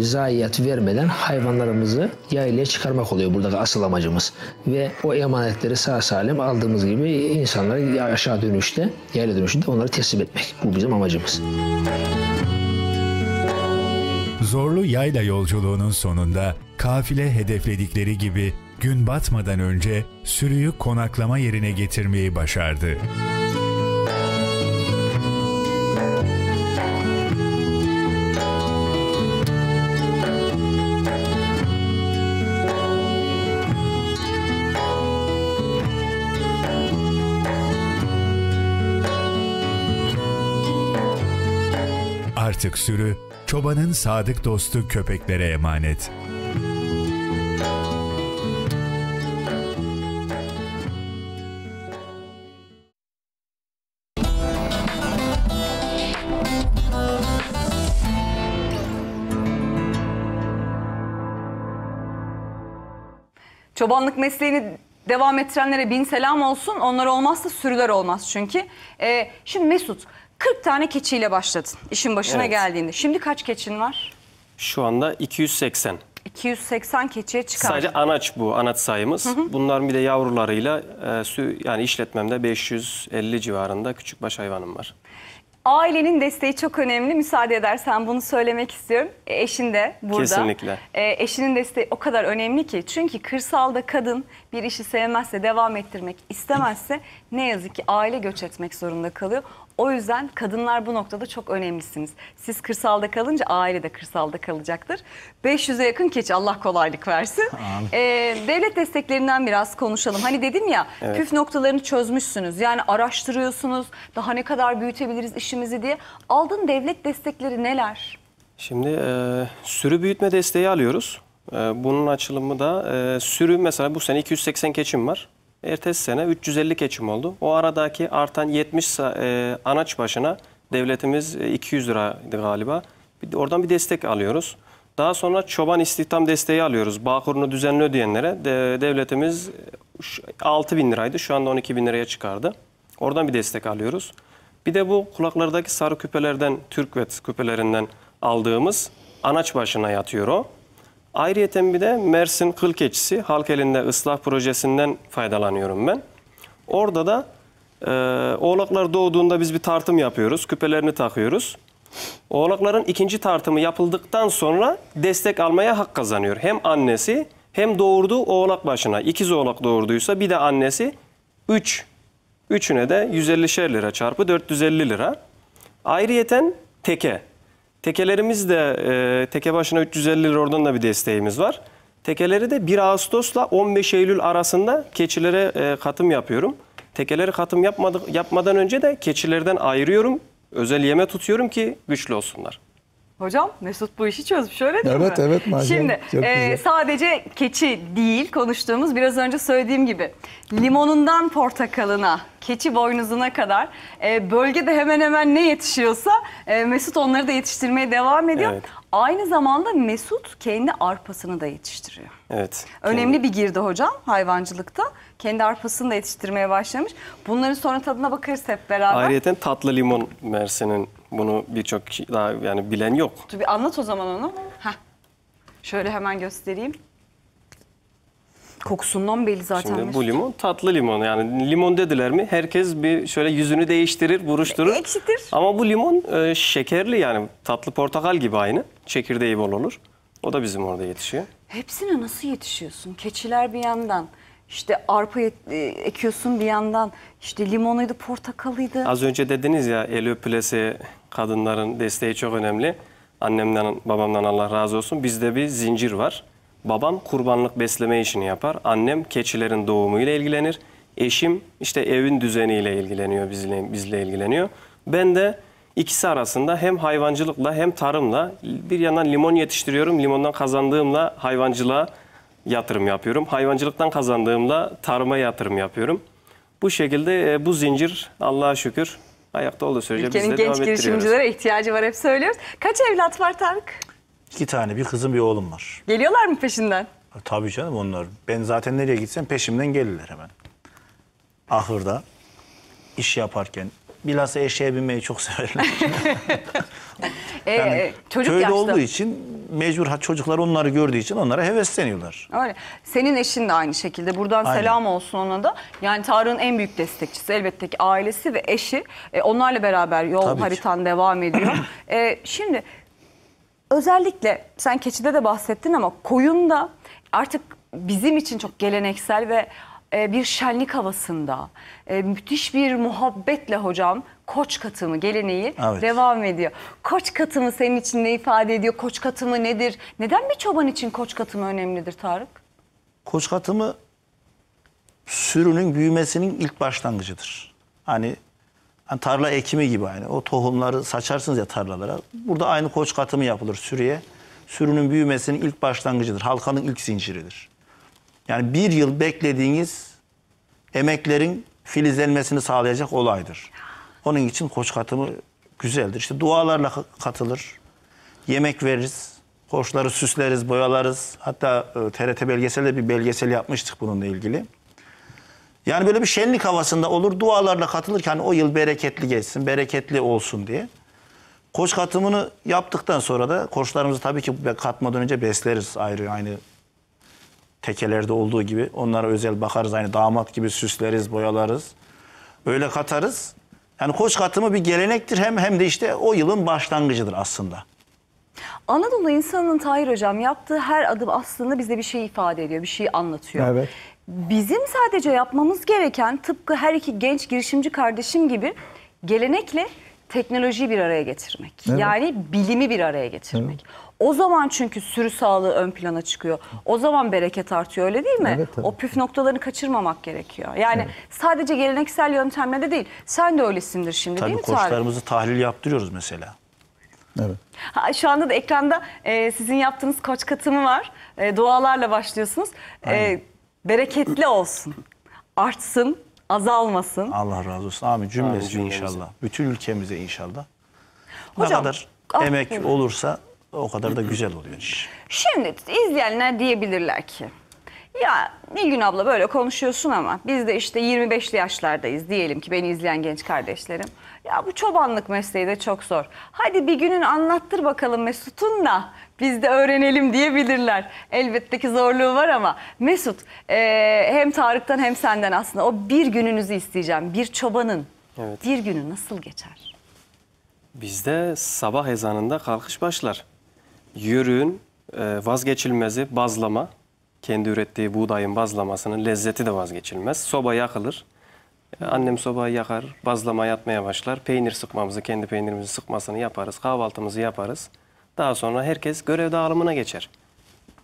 zayiat vermeden hayvanlarımızı yaylaya çıkarmak oluyor buradaki asıl amacımız. Ve o emanetleri sağ salim aldığımız gibi insanları aşağı dönüşte, yayla dönüşünde onları teslim etmek. Bu bizim amacımız. Zorlu yayla yolculuğunun sonunda kafile hedefledikleri gibi gün batmadan önce sürüyü konaklama yerine getirmeyi başardı. Artık sürü, çobanın sadık dostu köpeklere emanet. Çobanlık mesleğini devam ettirenlere bin selam olsun. Onlar olmazsa sürüler olmaz çünkü. Ee, şimdi Mesut, kırk tane keçiyle başladın işin başına, evet, geldiğinde. Şimdi kaç keçin var? Şu anda iki yüz seksen. iki yüz seksen keçiye çıkar. Sadece anaç bu, anaç sayımız. Hı hı. Bunların bir de yavrularıyla yani işletmemde beş yüz elli civarında küçükbaş hayvanım var. Ailenin desteği çok önemli. Müsaade edersen bunu söylemek istiyorum. E, eşin de burada. Kesinlikle. E, eşinin desteği o kadar önemli ki. Çünkü kırsalda kadın bir işi sevmezse, devam ettirmek istemezse ne yazık ki aile göç etmek zorunda kalıyor. O yüzden kadınlar bu noktada çok önemlisiniz. Siz kırsalda kalınca aile de kırsalda kalacaktır. beş yüze yakın keçi, Allah kolaylık versin. Ee, devlet desteklerinden biraz konuşalım. Hani dedim ya, evet, püf noktalarını çözmüşsünüz. Yani araştırıyorsunuz, daha ne kadar büyütebiliriz işimizi diye. Aldığın devlet destekleri neler? Şimdi e, sürü büyütme desteği alıyoruz. E, bunun açılımı da e, sürü, mesela bu sene iki yüz seksen keçim var. Ertesi sene üç yüz elli keçim oldu. O aradaki artan yetmiş e, anaç başına devletimiz iki yüz liraydı galiba. Bir, oradan bir destek alıyoruz. Daha sonra çoban istihdam desteği alıyoruz. Bağ kurunu düzenli ödeyenlere de, devletimiz altı bin liraydı. Şu anda on iki bin liraya çıkardı. Oradan bir destek alıyoruz. Bir de bu kulaklardaki sarı küpelerden, Türkvet küpelerinden aldığımız anaç başına yatıyor o. Ayrıyeten bir de Mersin Kılkeçisi halk elinde ıslah projesinden faydalanıyorum ben. Orada da e, oğlaklar doğduğunda biz bir tartım yapıyoruz, küpelerini takıyoruz. Oğlakların ikinci tartımı yapıldıktan sonra destek almaya hak kazanıyor. Hem annesi hem doğurduğu oğlak başına. İkiz oğlak doğurduysa bir de annesi, üç. Üçüne de yüz ellişer lira çarpı dört yüz elli lira. Ayrıyeten teke. Tekelerimiz de e, teke başına üç yüz elli lira, oradan da bir desteğimiz var. Tekeleri de bir Ağustos'la on beş Eylül arasında keçilere e, katım yapıyorum. Tekeleri katım yapmadı, yapmadan önce de keçilerden ayırıyorum. Özel yeme tutuyorum ki güçlü olsunlar. Hocam, Mesut bu işi çözmüş, öyle değil, evet, mi? Evet, evet. Şimdi e, sadece keçi değil konuştuğumuz, biraz önce söylediğim gibi limonundan portakalına, keçi boynuzuna kadar e, bölgede hemen hemen ne yetişiyorsa e, Mesut onları da yetiştirmeye devam ediyor. Evet. Aynı zamanda Mesut kendi arpasını da yetiştiriyor. Evet. Önemli kendi bir girdi hocam hayvancılıkta. Kendi arpasını da yetiştirmeye başlamış. Bunların sonra tadına bakarız hep beraber. Ayrıca tatlı limon Mersin'in. Bunu birçok daha yani bilen yok. Tabii, anlat o zaman onu. Heh. Şöyle hemen göstereyim. Kokusundan belli zaten. Şimdi Mesut, bu limon tatlı limon. Yani limon dediler mi herkes bir şöyle yüzünü değiştirir, buruşturur. Ekşitir. Ama bu limon e, şekerli, yani tatlı portakal gibi aynı. Çekirdeği bol olur. O da bizim orada yetişiyor. Hepsine nasıl yetişiyorsun? Keçiler bir yandan, İşte arpa ekiyorsun bir yandan, işte limonuydu, portakalıydı. Az önce dediniz ya, el öpülesi, kadınların desteği çok önemli. Annemden, babamdan Allah razı olsun. Bizde bir zincir var. Babam kurbanlık besleme işini yapar. Annem keçilerin doğumuyla ilgilenir. Eşim işte evin düzeniyle ilgileniyor, bizle, bizle ilgileniyor. Ben de ikisi arasında hem hayvancılıkla hem tarımla, bir yandan limon yetiştiriyorum. Limondan kazandığımla hayvancılığa yatırım yapıyorum. Hayvancılıktan kazandığımda tarıma yatırım yapıyorum. Bu şekilde bu zincir Allah'a şükür ayakta olduğu sürece biz de devam ettiriyoruz. Ülkenin genç girişimcilere ihtiyacı var, hep söylüyoruz. Kaç evlat var Tarık? İki tane, bir kızım bir oğlum var. Geliyorlar mı peşinden? Tabii canım onlar. Ben zaten nereye gitsem peşimden gelirler hemen. Ahırda. iş yaparken. Bilhassa eşeğe binmeyi çok severler. Yani e, çocuk köyde yaşta olduğu için mecbur, çocuklar onları gördüğü için onlara hevesleniyorlar. Öyle. Senin eşin de aynı şekilde. Buradan aynen, selam olsun ona da. Yani Tarık'ın en büyük destekçisi elbette ki ailesi ve eşi. E, onlarla beraber yol tabii haritan ki devam ediyor. e, şimdi özellikle sen keçide de bahsettin ama koyunda artık bizim için çok geleneksel ve bir şenlik havasında müthiş bir muhabbetle hocam koç katımı geleneği evet devam ediyor. Koç katımı senin için ne ifade ediyor? Koç katımı nedir? Neden bir çoban için koç katımı önemlidir Tarık? Koç katımı sürünün büyümesinin ilk başlangıcıdır. Hani, hani tarla ekimi gibi aynı. O tohumları saçarsınız ya tarlalara. Burada aynı koç katımı yapılır sürüye. Sürünün büyümesinin ilk başlangıcıdır. Halkanın ilk zinciridir. Yani bir yıl beklediğiniz emeklerin filizlenmesini sağlayacak olaydır. Onun için koç katımı güzeldir. İşte dualarla katılır. Yemek veririz. Koçları süsleriz, boyalarız. Hatta T R T belgeselde bir belgesel yapmıştık bununla ilgili. Yani böyle bir şenlik havasında olur. Dualarla katılırken o yıl bereketli geçsin, bereketli olsun diye. Koç katımını yaptıktan sonra da koçlarımızı tabii ki katmadan önce besleriz ayrı aynı tekelerde olduğu gibi. Onlara özel bakarız. Aynı damat gibi süsleriz, boyalarız. Öyle katarız. Yani koç katımı bir gelenektir. Hem hem de işte o yılın başlangıcıdır aslında. Anadolu insanının Tahir hocam yaptığı her adım aslında bize bir şey ifade ediyor. Bir şey anlatıyor. Evet. Bizim sadece yapmamız gereken tıpkı her iki genç girişimci kardeşim gibi gelenekle teknolojiyi bir araya getirmek. Evet. Yani bilimi bir araya getirmek. Evet. O zaman çünkü sürü sağlığı ön plana çıkıyor. O zaman bereket artıyor, öyle değil mi? Evet, o püf noktalarını kaçırmamak gerekiyor. Yani evet, sadece geleneksel yöntemle de değil. Sen de öylesindir şimdi tabii değil mi Tarık? Tabii koçlarımızı tahlil yaptırıyoruz mesela. Evet. Ha, şu anda da ekranda e, sizin yaptığınız koç katımı var. E, dualarla başlıyorsunuz. E, bereketli olsun. Artsın, azalmasın. Allah razı olsun. Amin cümlesi Amin. inşallah. Bütün ülkemize inşallah. Hocam, ne kadar ah, emek evet olursa o kadar da güzel oluyor iş. Şimdi izleyenler diyebilirler ki ya Nilgün abla böyle konuşuyorsun ama biz de işte yirmi beşli yaşlardayız diyelim ki beni izleyen genç kardeşlerim. Ya bu çobanlık mesleği de çok zor. Hadi bir günün anlattır bakalım Mesut'un da biz de öğrenelim diyebilirler. Elbette ki zorluğu var ama Mesut e, hem Tarık'tan hem senden aslında o bir gününüzü isteyeceğim. Bir çobanın evet bir günü nasıl geçer? Bizde sabah ezanında kalkış başlar. Yörüğün vazgeçilmezi bazlama, kendi ürettiği buğdayın bazlamasının lezzeti de vazgeçilmez. Soba yakılır, annem sobayı yakar, bazlama yatmaya başlar. Peynir sıkmamızı, kendi peynirimizi sıkmasını yaparız, kahvaltımızı yaparız. Daha sonra herkes görev dağılımına geçer.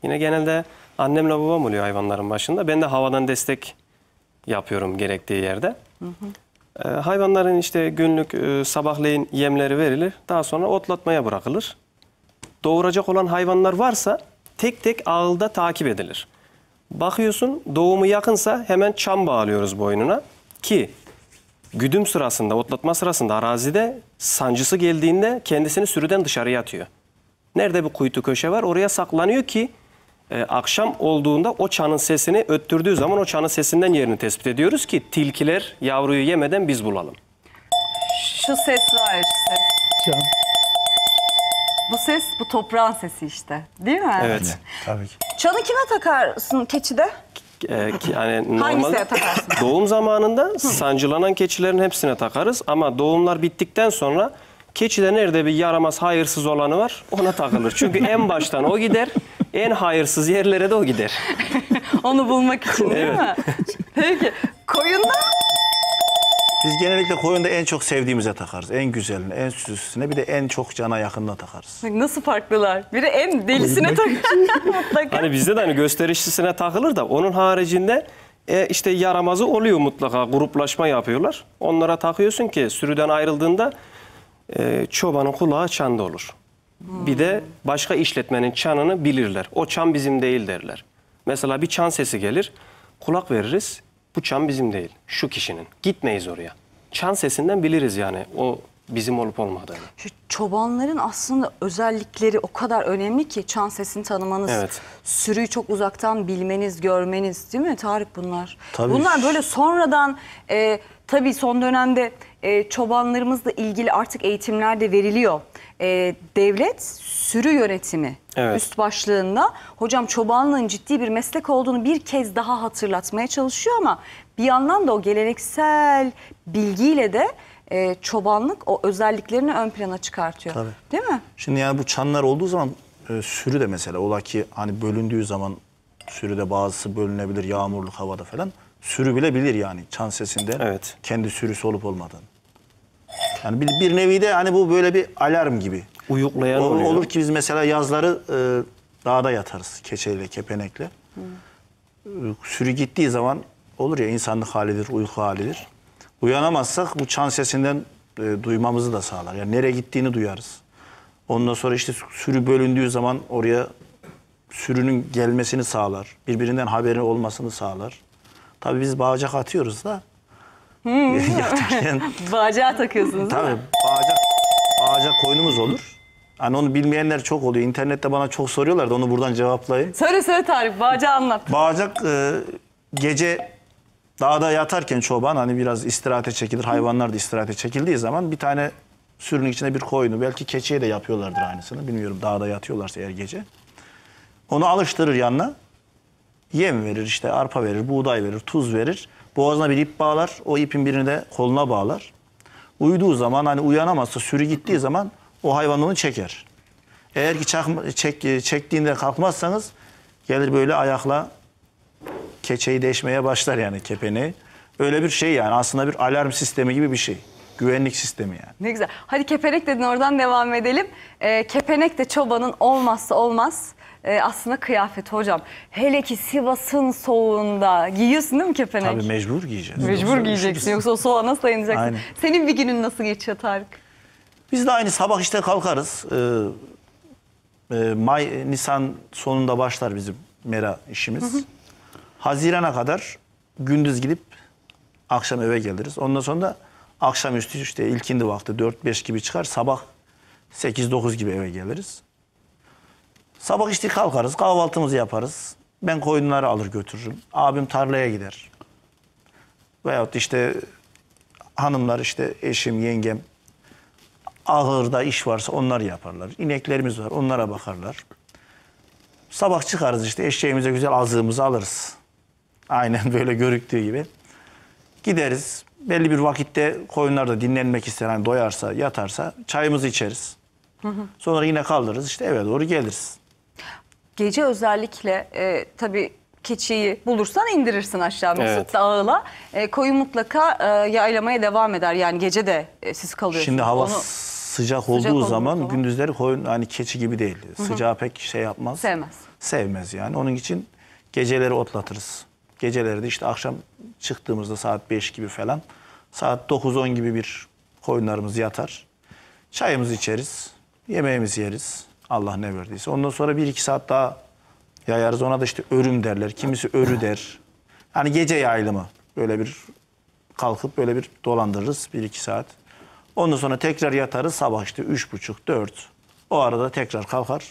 Yine genelde annemle babam oluyor hayvanların başında. Ben de havadan destek yapıyorum gerektiği yerde. Hı hı. Hayvanların işte günlük sabahleyin yemleri verilir, daha sonra otlatmaya bırakılır. Doğuracak olan hayvanlar varsa tek tek ağılda takip edilir. Bakıyorsun doğumu yakınsa hemen çam bağlıyoruz boynuna ki güdüm sırasında, otlatma sırasında arazide sancısı geldiğinde kendisini sürüden dışarıya atıyor. Nerede bir kuytu köşe var oraya saklanıyor ki e, akşam olduğunda o çanın sesini öttürdüğü zaman o çanın sesinden yerini tespit ediyoruz ki tilkiler yavruyu yemeden biz bulalım. Şu ses var işte. Çam. Bu ses, bu toprağın sesi işte. Değil mi? Evet. Tabii ki. Çanı kime takarsın keçide? E, yani hangisine takarsın? Doğum zamanında sancılanan keçilerin hepsine takarız. Ama doğumlar bittikten sonra keçide nerede bir yaramaz, hayırsız olanı var ona takılır. Çünkü en baştan o gider, en hayırsız yerlere de o gider. Onu bulmak için değil evet mi? Peki, koyunda? Biz genellikle koyunda en çok sevdiğimize takarız. En güzeline, en süslüsüne, bir de en çok cana yakınına takarız. Nasıl farklılar? Biri en delisine takılır. Hani bizde de hani gösterişlisine takılır da onun haricinde e, işte yaramazı oluyor mutlaka. Gruplaşma yapıyorlar. Onlara takıyorsun ki sürüden ayrıldığında e, çobanın kulağı çanda olur. Hmm. Bir de başka işletmenin çanını bilirler. O çan bizim değil derler. Mesela bir çan sesi gelir, kulak veririz. Bu çan bizim değil, şu kişinin. Gitmeyiz oraya. Çan sesinden biliriz yani o bizim olup olmadığını. Şu çobanların aslında özellikleri o kadar önemli ki çan sesini tanımanız, evet, sürüyü çok uzaktan bilmeniz, görmeniz değil mi Tarık bunlar? Tabii. Bunlar böyle sonradan e, Tabii son dönemde e, çobanlarımızla ilgili artık eğitimler de veriliyor. E, devlet sürü yönetimi evet. üst başlığında hocam çobanlığın ciddi bir meslek olduğunu bir kez daha hatırlatmaya çalışıyor ama bir yandan da o geleneksel bilgiyle de e, çobanlık o özelliklerini ön plana çıkartıyor. Tabii. Değil mi? Şimdi yani bu çanlar olduğu zaman e, sürü de mesela ola ki hani bölündüğü zaman sürüde bazısı bölünebilir yağmurluk havada falan. Sürü bile bilir yani çan sesinde evet. kendi sürüsü olup olmadığını. Yani bir, bir nevi de hani bu böyle bir alarm gibi. Uyuklayan o, oluyor. Olur ki biz mesela yazları e, dağda yatarız keçeyle, kepenekle. Hmm. E, sürü gittiği zaman olur ya insanlık halidir, uyku halidir. Uyanamazsak bu çan sesinden e, duymamızı da sağlar. Yani nereye gittiğini duyarız. Ondan sonra işte sürü bölündüğü zaman oraya sürünün gelmesini sağlar. Birbirinden haberi olmasını sağlar. Tabii biz bağcak atıyoruz da. Hmm. Yatarken, bağcağı takıyorsunuz tabii, değil mi? Tabii bağcak, bağcak koynumuz olur. Hani onu bilmeyenler çok oluyor. İnternette bana çok soruyorlar da onu buradan cevaplayayım. Söyle söyle Tarık, bağcağı anlat. Bağcak e, gece dağda yatarken çoban hani biraz istirahate çekilir. Hayvanlar da istirahate çekildiği zaman bir tane sürünün içine bir koyunu. Belki keçiye de yapıyorlardır aynısını. Bilmiyorum dağda yatıyorlarsa eğer gece. Onu alıştırır yanına. Yem verir, işte arpa verir, buğday verir, tuz verir. Boğazına bir ip bağlar, o ipin birini de koluna bağlar. Uyuduğu zaman hani uyanamazsa sürü gittiği zaman o hayvan onu çeker. Eğer ki çakma, çek, çektiğinde kalkmazsanız gelir böyle ayakla keçeyi deşmeye başlar yani kepeneği. Öyle bir şey yani aslında bir alarm sistemi gibi bir şey. Güvenlik sistemi yani. Ne güzel. Hadi kepenek dedin, oradan devam edelim. E, kepenek de çobanın olmazsa olmaz. Ee, aslında kıyafet hocam. Hele ki Sivas'ın soğuğunda giyiyorsun değil mi kepenek? Tabii mecbur giyeceğiz. Mecbur yoksa giyeceksin yoksa o soğuğa nasıl dayanacaksın? Aynen. Senin bir günün nasıl geçiyor Tarık? Biz de aynı sabah işte kalkarız. Ee, e, May, Nisan sonunda başlar bizim mera işimiz. Hı hı. Haziran'a kadar gündüz gidip akşam eve geliriz. Ondan sonra da akşamüstü işte ilkindi vakti dört beş gibi çıkar. Sabah sekiz dokuz gibi eve geliriz. Sabah işte kalkarız, kahvaltımızı yaparız. Ben koyunları alır götürürüm. Abim tarlaya gider. Veyahut işte hanımlar işte eşim, yengem ahırda iş varsa onlar yaparlar. İneklerimiz var, onlara bakarlar. Sabah çıkarız işte eşeğimize güzel azığımızı alırız. Aynen böyle görüktüğü gibi. Gideriz. Belli bir vakitte koyunlar da dinlenmek ister. Hani doyarsa, yatarsa çayımızı içeriz. Hı hı. Sonra yine kaldırırız işte eve doğru geliriz. Gece özellikle e, tabii keçiyi bulursan indirirsin aşağı Mesut evet. Ağıla. E, koyu mutlaka e, yaylamaya devam eder yani gece de e, siz kalıyorsunuz. Şimdi hava Onu, sıcak, sıcak olduğu zaman, zaman gündüzleri koyun hani keçi gibi değil. Hı hı. Sıcağı pek şey yapmaz. Sevmez. Sevmez yani onun için geceleri otlatırız. Geceleri de işte akşam çıktığımızda saat beş gibi falan saat dokuz on gibi bir koyunlarımız yatar. Çayımızı içeriz. Yemeğimizi yeriz. Allah ne verdiyse. Ondan sonra bir iki saat daha yayarız. Ona da işte örüm derler. Kimisi örü der. Yani gece yayılımı. Böyle bir kalkıp böyle bir dolandırırız. Bir iki saat. Ondan sonra tekrar yatarız. Sabah işte üç buçuk, dört. O arada tekrar kalkar.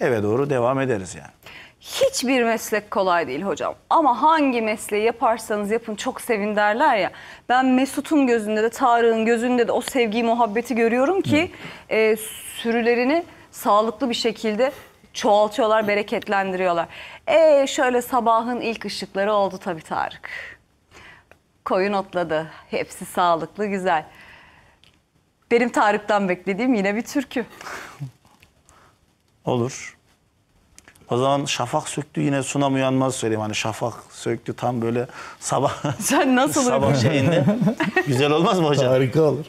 Eve doğru devam ederiz yani. Hiçbir meslek kolay değil hocam. Ama hangi mesleği yaparsanız yapın çok sevin derler ya. Ben Mesut'un gözünde de Tarık'ın gözünde de o sevgiyi, muhabbeti görüyorum ki e, sürülerini sağlıklı bir şekilde çoğaltıyorlar, bereketlendiriyorlar. E şöyle sabahın ilk ışıkları oldu tabii Tarık. Koyun otladı. Hepsi sağlıklı, güzel. Benim Tarık'tan beklediğim yine bir türkü. Olur. O zaman şafak söktü yine sunam uyanmaz söyleyeyim. Hani şafak söktü tam böyle sabah. Sen nasıl sabah şeyinde. Güzel olmaz mı hocam? Harika olur.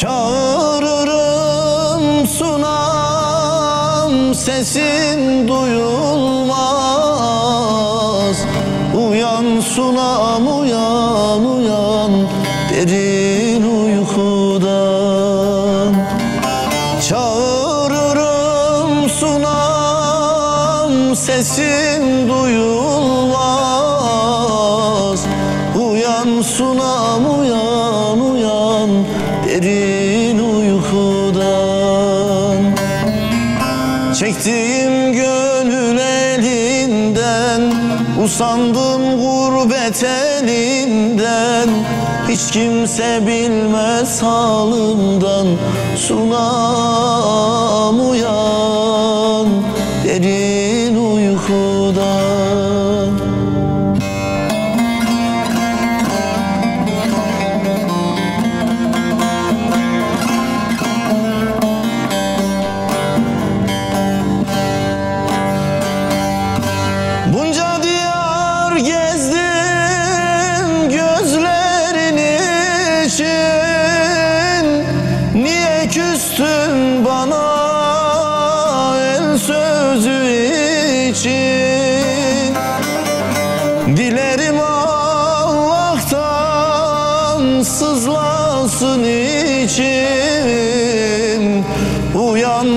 Çal sesin duyulmaz. Uyan sunam uyan uyan derin uykudan. Çağırırım sunam sesin duyulmaz. Uyan sunam uyan uyan derin uykudan. Çektiğim gönül elinden, usandım gurbet elinden. Hiç kimse bilmez halımdan. Sunam uyan derin uykudan.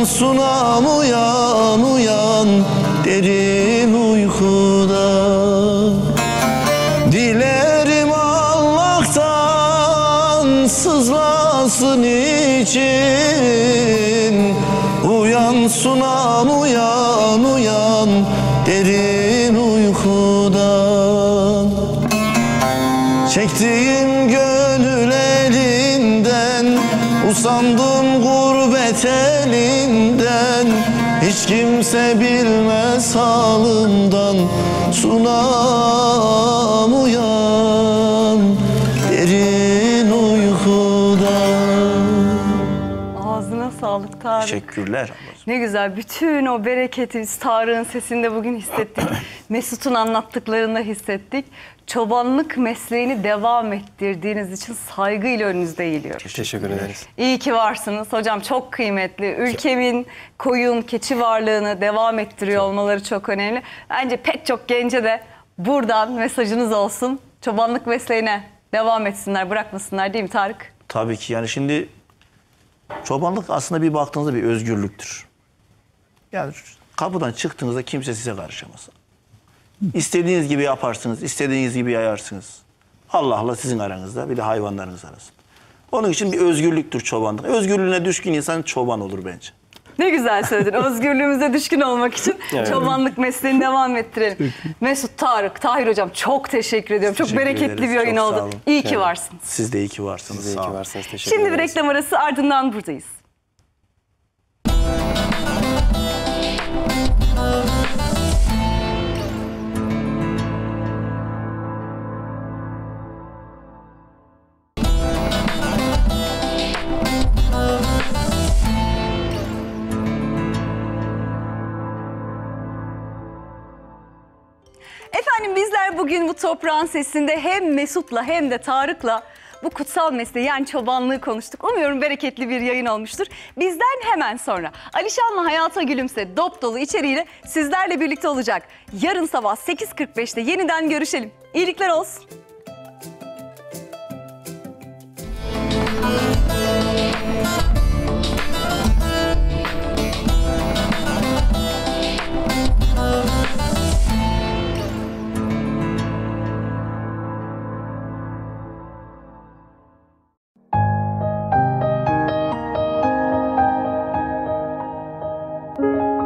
Sunam uyan uyan derin uykuda. Dilerim Allah'tan sızlasın için. Uyan sunam uyan uyan derin uykuda. Çektiğim gönül elinden, usandım gurbet elinden. Hiç kimse bilmez halımdan. Sunam uyan derin uykudan. Ağzına sağlık Tarık. Teşekkürler. Ne güzel, bütün o bereketi Tarık'ın sesinde bugün hissettik. Mesut'un anlattıklarında hissettik. Çobanlık mesleğini devam ettirdiğiniz için saygıyla önünüzde eğiliyoruz. Teşekkür ederiz. İyi ki varsınız. Hocam çok kıymetli. Ülkemin koyun, keçi varlığını devam ettiriyor olmaları çok önemli. Bence pek çok gence de buradan mesajınız olsun. Çobanlık mesleğine devam etsinler, bırakmasınlar değil mi Tarık? Tabii ki. Yani şimdi çobanlık aslında bir baktığınızda bir özgürlüktür. Yani kapıdan çıktığınızda kimse size karışamaz. İstediğiniz gibi yaparsınız, istediğiniz gibi yayarsınız. Allah'la sizin aranızda, bir de hayvanlarınız arasında. Onun için bir özgürlüktür çobanlık. Özgürlüğüne düşkün insan çoban olur bence. Ne güzel söyledin. Özgürlüğümüze düşkün olmak için yani çobanlık mesleğini devam ettirelim. Mesut, Tarık, Tahir hocam çok teşekkür ediyorum. Çok teşekkür bereketli ederiz. Bir oyun çok oldu. İyi ki yani varsınız. Siz de iyi ki varsınız. Siz de iyi ki varsınız. Teşekkür Şimdi ederiz. Bir reklam arası, ardından buradayız. Efendim bizler bugün Bu Toprağın Sesi'nde hem Mesut'la hem de Tarık'la bu kutsal mesleği, yani çobanlığı konuştuk. Umuyorum bereketli bir yayın olmuştur. Bizden hemen sonra Alişan'la Hayata Gülümse dop dolu içeriğiyle sizlerle birlikte olacak. Yarın sabah sekiz kırk beş'te yeniden görüşelim. İyilikler olsun. Thank you.